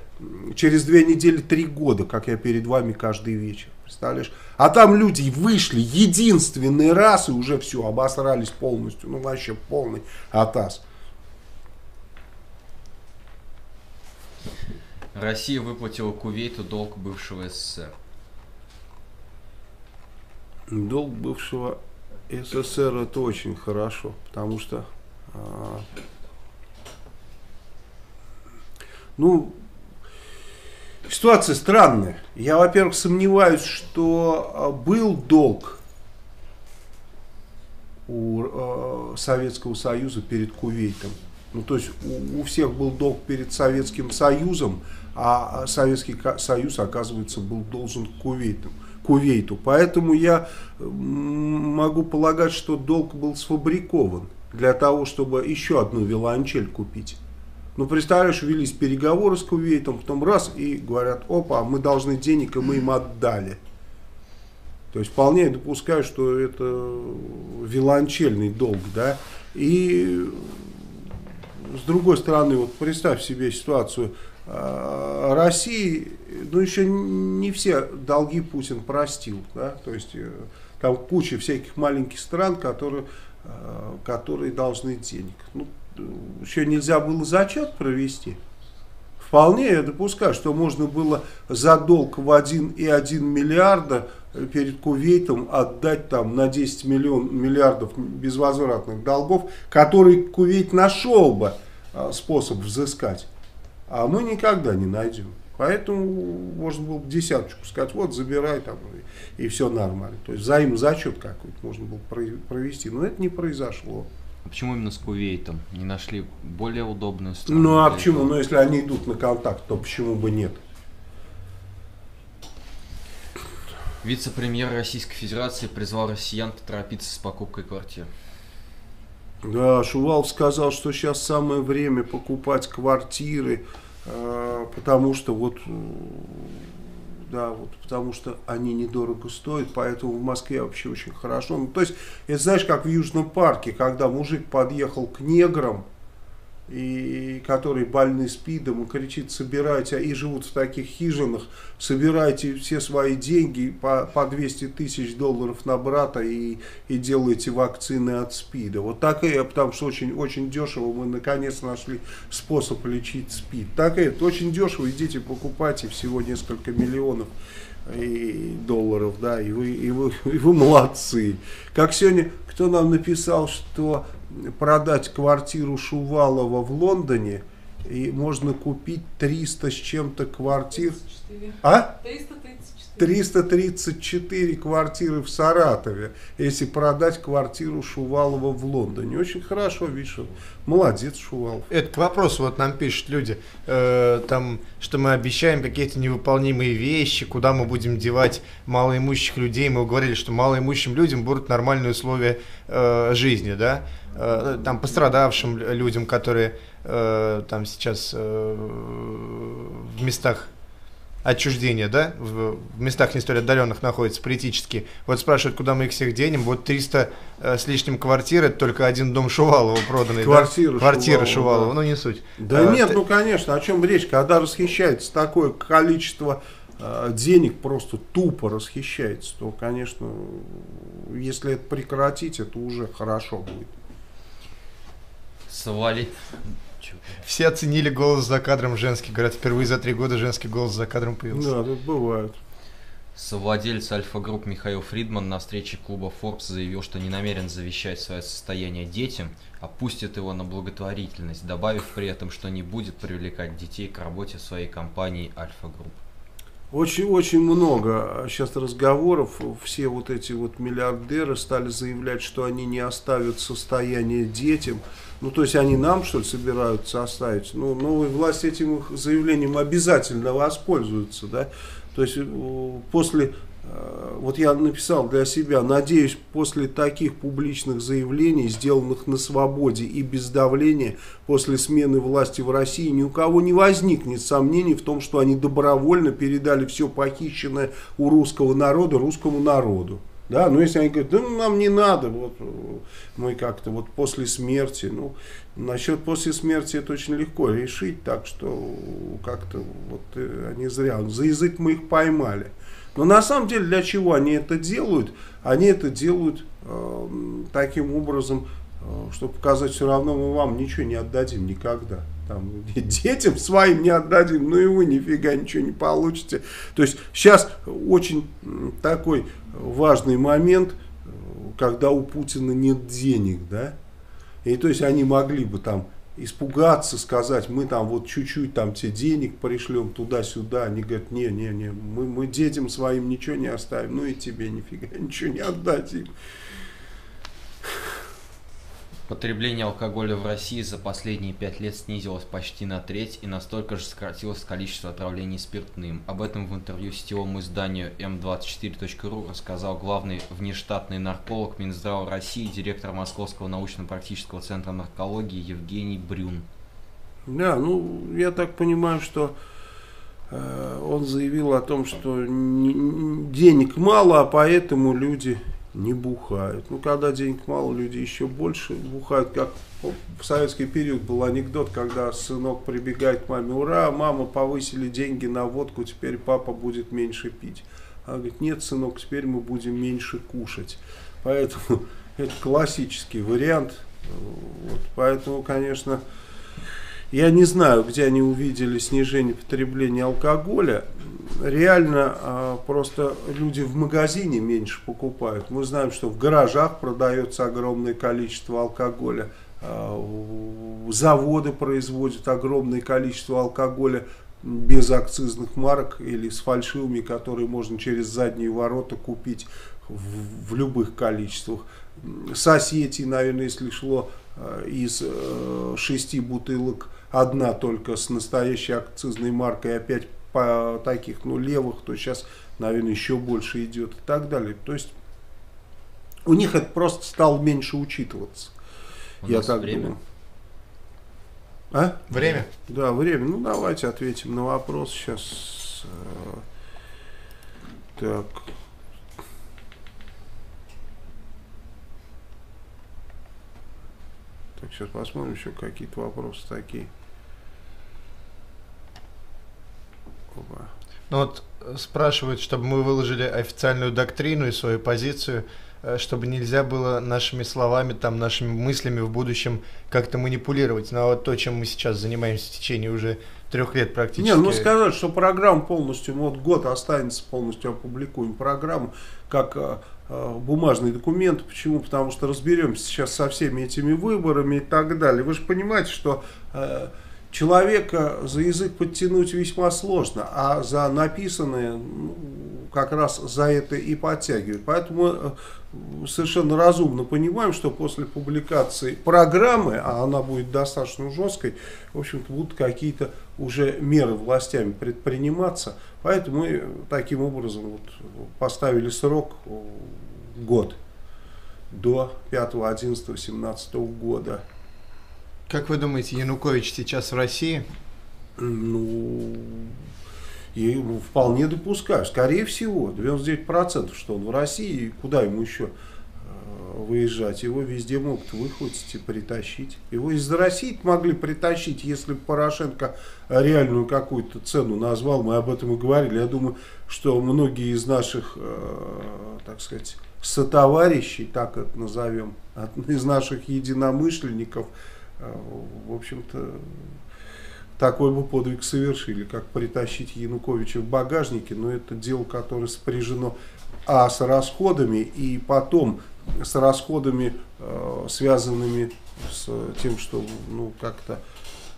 через 2 недели 3 года, как я перед вами каждый вечер, представляешь? А там люди вышли единственный раз и уже все, обосрались полностью, ну вообще полный атас. Россия выплатила Кувейту долг бывшего СССР. Долг бывшего СССР — это очень хорошо, потому что, ну, ситуация странная. Я, во-первых, сомневаюсь, что был долг у Советского Союза перед Кувейтом. Ну, то есть у всех был долг перед Советским Союзом, а Советский Союз, оказывается, был должен Кувейту. Поэтому я могу полагать, что долг был сфабрикован для того, чтобы еще одну виолончель купить. Ну, представляешь, велись переговоры с Кувейтом, потом раз и говорят: опа, мы должны денег, и мы им отдали. То есть вполне допускаю, что это виолончельный долг, да, и... С другой стороны, вот представь себе ситуацию России, ну еще не все долги Путин простил, да, то есть там куча всяких маленьких стран, которые должны денег. Ну, еще нельзя было зачет провести. Вполне я допускаю, что можно было за долг в 1,1 миллиарда перед Кувейтом отдать там на 10 миллиардов безвозвратных долгов, которые Кувейт нашел бы способ взыскать, а мы никогда не найдем. Поэтому можно было бы десяточку сказать: вот, забирай там, и все нормально. То есть взаимозачет какой-то можно было провести, но это не произошло. А почему именно с Кувейтом? Не нашли более удобную страну? Ну а почему? Ну если они идут на контакт, то почему бы нет? Вице-премьер Российской Федерации призвал россиян поторопиться с покупкой квартир. Да, Шувалов сказал, что сейчас самое время покупать квартиры, потому что вот, да, вот, потому что они недорого стоят, поэтому в Москве вообще очень хорошо. Ну, то есть, это знаешь, как в Южном парке, когда мужик подъехал к неграм, и которые больны СПИДом, и кричит: собирайте, и живут в таких хижинах, собирайте все свои деньги по 200 тысяч долларов на брата и делайте вакцины от СПИДа. Вот такая, потому что очень, очень дешево мы наконец нашли способ лечить СПИД. Такая, очень дешево, идите покупайте, всего несколько миллионов долларов, да, и вы молодцы. Как сегодня, кто нам написал, что продать квартиру Шувалова в Лондоне и можно купить 300 с чем-то квартир. 334. А? 334. 334 квартиры в Саратове, если продать квартиру Шувалова в Лондоне. Очень хорошо, видишь, молодец Шувалов. Это к вопросу, вот нам пишут люди, там, что мы обещаем какие-то невыполнимые вещи, куда мы будем девать малоимущих людей. Мы говорили, что малоимущим людям будут нормальные условия жизни, да? Там пострадавшим людям, которые там сейчас в местах отчуждения, да, в местах не столь отдаленных находятся политически. Вот спрашивают, куда мы их всех денем. Вот 300 с лишним квартир, это только один дом Шувалова проданный. Квартира, да? Квартира Шувалова, да. Ну не суть. Да нет, ну конечно, о чем речь, когда расхищается такое количество денег, просто тупо расхищается, то, конечно, если это прекратить, это уже хорошо будет. Свалить. Все оценили голос за кадром женский. Говорят, впервые за 3 года женский голос за кадром появился. Да, тут бывает. Совладелец Альфа-групп Михаил Фридман на встрече клуба Forbes заявил, что не намерен завещать свое состояние детям, а пустит его на благотворительность, добавив при этом, что не будет привлекать детей к работе в своей компании Альфа-групп. Очень-очень много сейчас разговоров. Все вот эти вот миллиардеры стали заявлять, что они не оставят состояние детям. Ну, то есть они нам, что ли, собираются оставить? Ну, новая власть этим их заявлением обязательно воспользуется, да? То есть после, вот я написал для себя, надеюсь, после таких публичных заявлений, сделанных на свободе и без давления, после смены власти в России ни у кого не возникнет сомнений в том, что они добровольно передали все похищенное у русского народа русскому народу. Да? Но если они говорят, да ну, нам не надо, вот мы как-то вот после смерти, ну, насчет после смерти это очень легко решить, так что как-то вот они зря, за язык мы их поймали. Но на самом деле для чего они это делают? Они это делают таким образом, чтобы показать, все равно мы вам ничего не отдадим никогда. Там, детям своим не отдадим, ну и вы нифига ничего не получите. То есть сейчас очень такой важный момент, когда у Путина нет денег, да? И то есть они могли бы там испугаться, сказать, мы там вот чуть-чуть там тебе денег пришлем туда-сюда. Они говорят, не-не-не, мы детям своим ничего не оставим, ну и тебе нифига ничего не отдадим. Потребление алкоголя в России за последние 5 лет снизилось почти на треть, и настолько же сократилось количество отравлений спиртным. Об этом в интервью сетевому изданию m24.ru рассказал главный внештатный нарколог Минздрава России, директор Московского научно-практического центра наркологии Евгений Брюн. Да, ну, я так понимаю, что он заявил о том, что денег мало, а поэтому люди не бухают. Ну, когда денег мало, люди еще больше бухают. Как в советский период был анекдот, когда сынок прибегает к маме: ура, мама, повысили деньги на водку, теперь папа будет меньше пить. Она говорит: нет, сынок, теперь мы будем меньше кушать. Поэтому это классический вариант. Вот, поэтому, конечно, я не знаю, где они увидели снижение потребления алкоголя. Реально, просто люди в магазине меньше покупают. Мы знаем, что в гаражах продается огромное количество алкоголя. Заводы производят огромное количество алкоголя без акцизных марок или с фальшивыми, которые можно через задние ворота купить в любых количествах. Соседи, наверное, если шло из 6 бутылок, 1 только с настоящей акцизной маркой, опять по таких, ну, левых, то сейчас, наверное, еще больше идет и так далее. То есть у них это просто стало меньше учитываться. У я нас так время. Думаю. А? Время? Да, время. Ну, давайте ответим на вопрос сейчас. Так. Так, сейчас посмотрим еще какие-то вопросы такие. Ну вот спрашивают, чтобы мы выложили официальную доктрину и свою позицию, чтобы нельзя было нашими словами, там, нашими мыслями в будущем как-то манипулировать. Но вот то, чем мы сейчас занимаемся в течение уже 3 лет практически. Не, ну сказать, что программа полностью, вот год останется полностью, опубликуем программу как бумажный документ. Почему? Потому что разберемся сейчас со всеми этими выборами и так далее. Вы же понимаете, что человека за язык подтянуть весьма сложно, а за написанное как раз за это и подтягивают. Поэтому совершенно разумно понимаем, что после публикации программы, а она будет достаточно жесткой, в общем-то будут какие-то уже меры властями предприниматься. Поэтому мы таким образом вот поставили срок год до 5-11-17 года. Как вы думаете, Янукович сейчас в России? Ну, и вполне допускаю. Скорее всего, 99%, что он в России. И куда ему еще выезжать? Его везде могут выхватить и притащить. Его из России могли притащить, если бы Порошенко реальную какую-то цену назвал. Мы об этом и говорили. Я думаю, что многие из наших, так сказать, сотоварищей, так это назовем, из наших единомышленников, в общем-то, такой бы подвиг совершили, как притащить Януковича в багажнике, но это дело, которое сопряжено с расходами, и потом с расходами, связанными с тем, что ну, как-то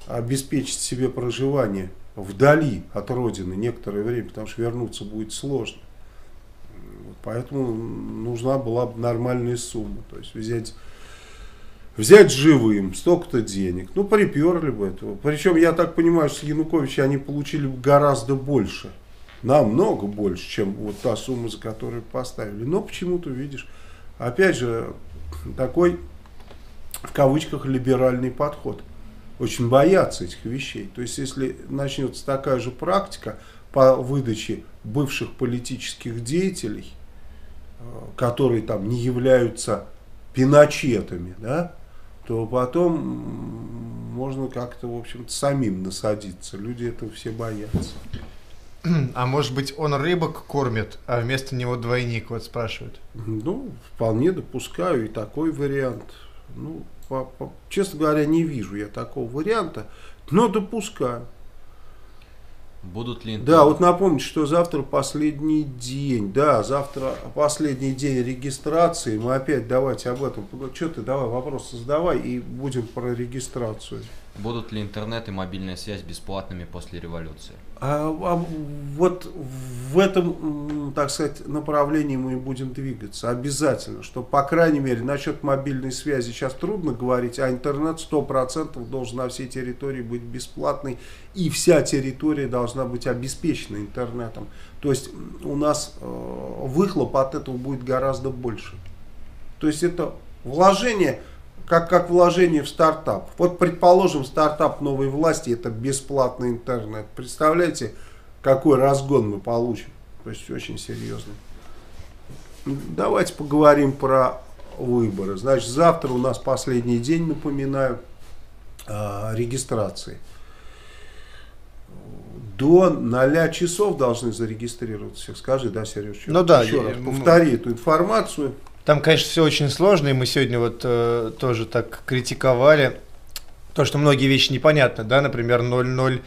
обеспечить себе проживание вдали от родины некоторое время, потому что вернуться будет сложно. Поэтому нужна была бы нормальная сумма, то есть взять живым, столько-то денег, ну приперли бы этого. Причем, я так понимаю, что с Януковича они получили бы гораздо больше, намного больше, чем вот та сумма, за которую поставили. Но почему-то, видишь, опять же, такой, в кавычках, либеральный подход. Очень боятся этих вещей. То есть, если начнется такая же практика по выдаче бывших политических деятелей, которые там не являются пиночетами, да, то потом можно как-то, в общем-то, самим насадиться. Люди этого все боятся. А может быть, он рыбок кормит, а вместо него двойник, вот спрашивают. Ну, вполне допускаю и такой вариант. Ну, честно говоря, не вижу я такого варианта, но допускаю. Будут ли? Да, вот напомню, что завтра последний день. Да, завтра последний день регистрации. Мы опять давайте об этом. Что ты давай, вопросы задавай и будем про регистрацию. Будут ли интернет и мобильная связь бесплатными после революции? Вот в этом, так сказать, направлении мы будем двигаться. Обязательно, что по крайней мере насчет мобильной связи сейчас трудно говорить, а интернет 100% должен на всей территории быть бесплатный. И вся территория должна быть обеспечена интернетом. То есть у нас выхлоп от этого будет гораздо больше. То есть это вложение, как вложение в стартап. Вот, предположим, стартап новой власти — это бесплатный интернет. Представляете, какой разгон мы получим? То есть очень серьезно. Давайте поговорим про выборы. Значит, завтра у нас последний день, напоминаю, регистрации. До 0 часов должны зарегистрироваться. Скажи, да, Сереж? Ну да, еще раз повтори эту информацию. Там, конечно, все очень сложно, и мы сегодня вот тоже так критиковали то, что многие вещи непонятны, да, например, 00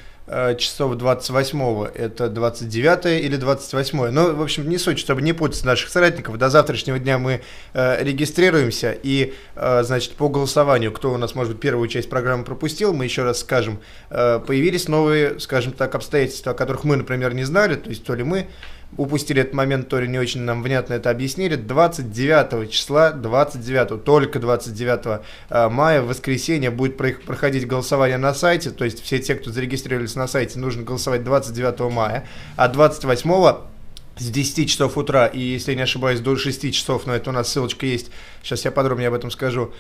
часов 28-го, это 29-е или 28-е, ну, в общем, не суть, чтобы не путать наших соратников, до завтрашнего дня мы регистрируемся, и, значит, по голосованию, кто у нас, может быть, первую часть программы пропустил, мы еще раз скажем, появились новые, скажем так, обстоятельства, о которых мы, например, не знали, то есть то ли мы упустили этот момент, то ли не очень нам внятно это объяснили. 29 числа, 29, только 29 мая, в воскресенье, будет проходить голосование на сайте. То есть все те, кто зарегистрировались на сайте, нужно голосовать 29 мая. А 28 с 10 часов утра, и, если я не ошибаюсь, до 6 часов, но это у нас ссылочка есть, сейчас я подробнее об этом скажу,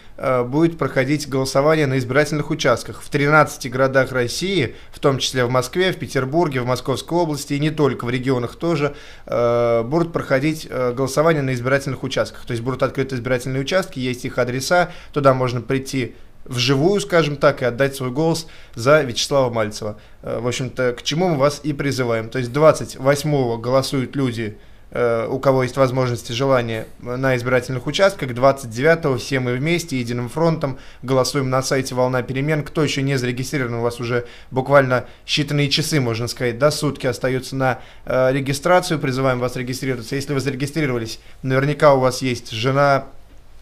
будет проходить голосование на избирательных участках в 13 городах России, в том числе в Москве, в Петербурге, в Московской области, и не только, в регионах тоже, будут проходить голосование на избирательных участках. То есть будут открыты избирательные участки, есть их адреса, туда можно прийти вживую, скажем так, и отдать свой голос за Вячеслава Мальцева. В общем-то, к чему мы вас и призываем. То есть 28-го голосуют люди, у кого есть возможности, желание, на избирательных участках. 29-го все мы вместе, единым фронтом, голосуем на сайте «Волна перемен». Кто еще не зарегистрирован, у вас уже буквально считанные часы, можно сказать, да, сутки остаются на регистрацию. Призываем вас регистрироваться. Если вы зарегистрировались, наверняка у вас есть жена,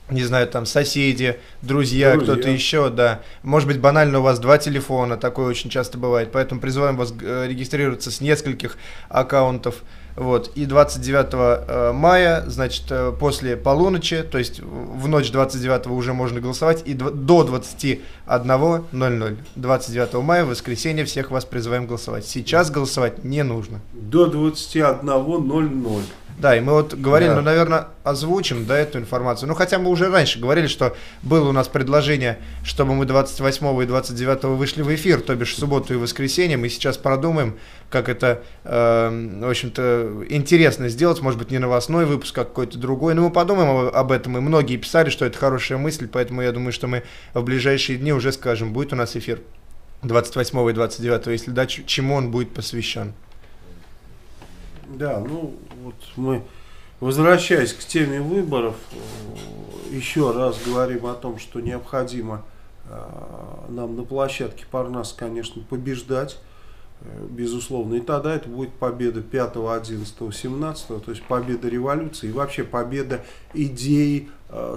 не знаю, там соседи, друзья, кто-то еще, да. Может быть, банально у вас два телефона, такое очень часто бывает. Поэтому призываем вас регистрироваться с нескольких аккаунтов. Вот. И 29 мая, значит, после полуночи, то есть в ночь 29 уже можно голосовать, и до 21:00, 29 мая, воскресенье, всех вас призываем голосовать. Сейчас голосовать не нужно. До 21:00. Да, и мы вот говорили, да. Ну, наверное, озвучим, да, эту информацию. Ну, хотя мы уже раньше говорили, что было у нас предложение, чтобы мы 28 и 29 вышли в эфир, то бишь в субботу и воскресенье. Мы сейчас продумаем, как это, в общем-то, интересно сделать. Может быть, не новостной выпуск, а какой-то другой. Но мы подумаем об этом, и многие писали, что это хорошая мысль, поэтому я думаю, что мы в ближайшие дни уже скажем, будет у нас эфир 28 и 29, если да, чему он будет посвящен. Да, ну... Вот мы, возвращаясь к теме выборов, еще раз говорим о том, что необходимо нам на площадке Парнас, конечно, побеждать, безусловно. И тогда это будет победа 5, 11, 17, то есть победа революции и вообще победа идеи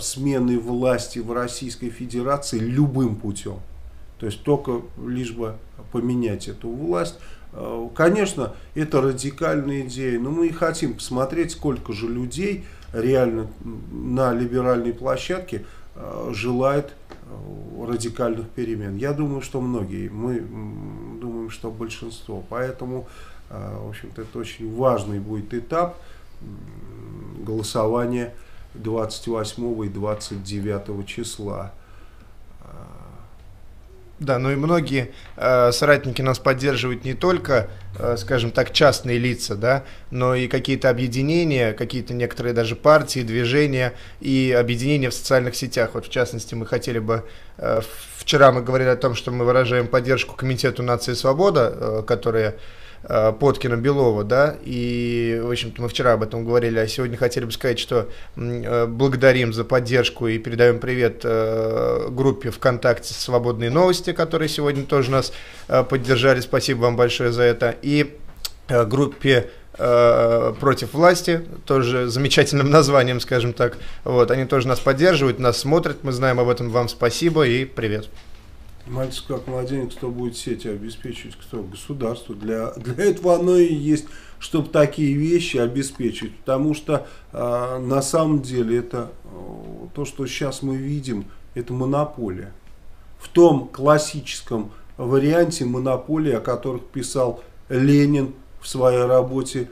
смены власти в Российской Федерации любым путем. То есть только лишь бы поменять эту власть. Конечно, это радикальная идея, но мы и хотим посмотреть, сколько же людей реально на либеральной площадке желает радикальных перемен. Я думаю, что многие, мы думаем, что большинство. Поэтому, в общем-то, это очень важный будет этап голосования 28 и 29 числа. Да, ну и многие соратники нас поддерживают не только, скажем так, частные лица, да, но и какие-то объединения, какие-то некоторые даже партии, движения и объединения в социальных сетях. Вот в частности мы хотели бы, вчера мы говорили о том, что мы выражаем поддержку Комитету нации и свобода, которые... Поткина, Белова, да, и, в общем-то, мы вчера об этом говорили, а сегодня хотели бы сказать, что благодарим за поддержку и передаем привет группе ВКонтакте «Свободные новости», которые сегодня тоже нас поддержали, спасибо вам большое за это, и группе «Против власти», тоже замечательным названием, скажем так, вот, они тоже нас поддерживают, нас смотрят, мы знаем об этом, вам спасибо и привет. Мальцев как младенец, кто будет сети обеспечивать, кто? Государство. Для этого оно и есть, чтобы такие вещи обеспечить. Потому что на самом деле это то, что сейчас мы видим, это монополия. В том классическом варианте монополии, о которых писал Ленин в своей работе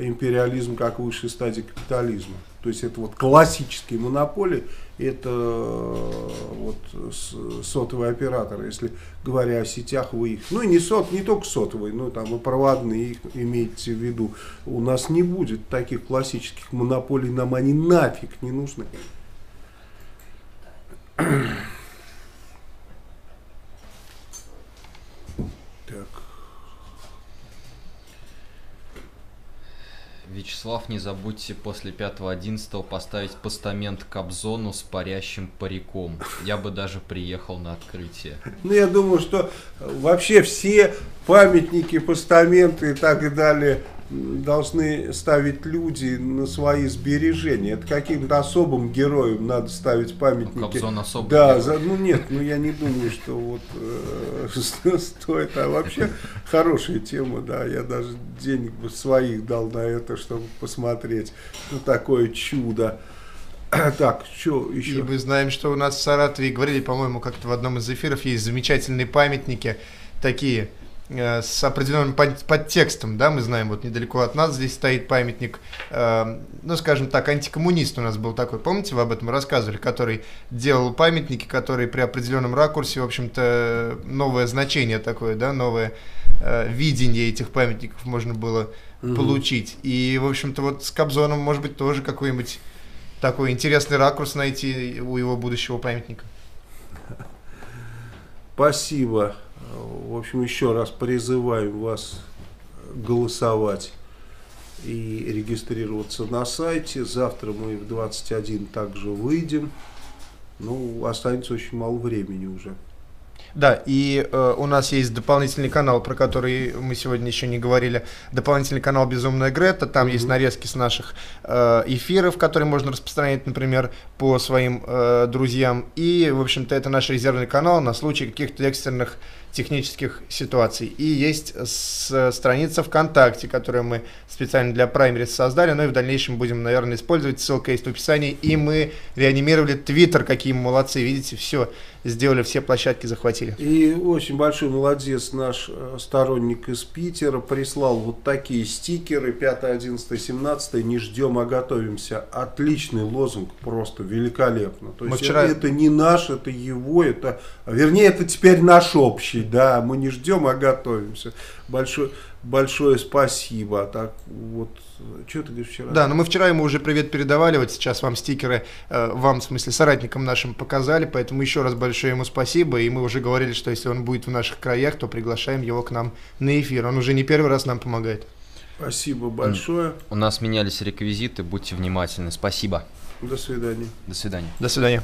«Империализм как высшая стадия капитализма». То есть это вот классические монополии, это вот сотовые операторы, если говоря о сетях, вы их, ну и не только сотовые, но там и проводные, их имейте в виду. У нас не будет таких классических монополий, нам они нафиг не нужны. Вячеслав, не забудьте после 5-11 поставить постамент Кобзону с парящим париком. Я бы даже приехал на открытие. Ну, я думаю, что вообще все памятники, постаменты и так далее должны ставить люди на свои сбережения. Это каким-то особым героям надо ставить памятники. Ну, Кобзон особый. Да, ну нет, ну я не думаю, что вот стоит. А вообще хорошая тема, да. Я даже денег бы своих дал на это, чтобы посмотреть. Ну такое чудо. Так, что еще? И мы знаем, что у нас в Саратове, говорили, по-моему, как-то в одном из эфиров, есть замечательные памятники такие, с определенным подтекстом, да, мы знаем, вот недалеко от нас здесь стоит памятник, ну, скажем так, антикоммунист у нас был такой, помните, вы об этом рассказывали, который делал памятники, которые при определенном ракурсе, в общем-то, новое значение такое, да, новое видение этих памятников можно было получить. И, в общем-то, вот с Кобзоном, может быть, тоже какой-нибудь такой интересный ракурс найти у его будущего памятника. Спасибо. В общем, еще раз призываем вас голосовать и регистрироваться на сайте. Завтра мы в 21 также выйдем. Ну, останется очень мало времени уже. Да, и у нас есть дополнительный канал, про который мы сегодня еще не говорили. Дополнительный канал «Безумная Грета». Там есть нарезки с наших эфиров, которые можно распространять, например, по своим друзьям. И, в общем-то, это наш резервный канал на случай каких-то экстренных технических ситуаций. И есть страница ВКонтакте, которую мы специально для праймерис создали, но и в дальнейшем будем, наверное, использовать. Ссылка есть в описании. И мы реанимировали Твиттер, какие мы молодцы. Видите, все сделали, все площадки захватили. И очень большой молодец наш сторонник из Питера прислал вот такие стикеры: 5, 11, 17, не ждем, а готовимся. Отличный лозунг, просто великолепно. То есть вчера... это не наш, это его, это, вернее, это теперь наш общий. Да, мы не ждем, а готовимся. Большое спасибо. Так вот, что ты говоришь вчера? Да, но мы вчера ему уже привет передавали, вот сейчас вам стикеры, вам, в смысле, соратникам нашим показали, поэтому еще раз большое ему спасибо, и мы уже говорили, что если он будет в наших краях, то приглашаем его к нам на эфир, он уже не первый раз нам помогает. Спасибо большое. У нас менялись реквизиты, будьте внимательны, спасибо. До свидания. До свидания. До свидания.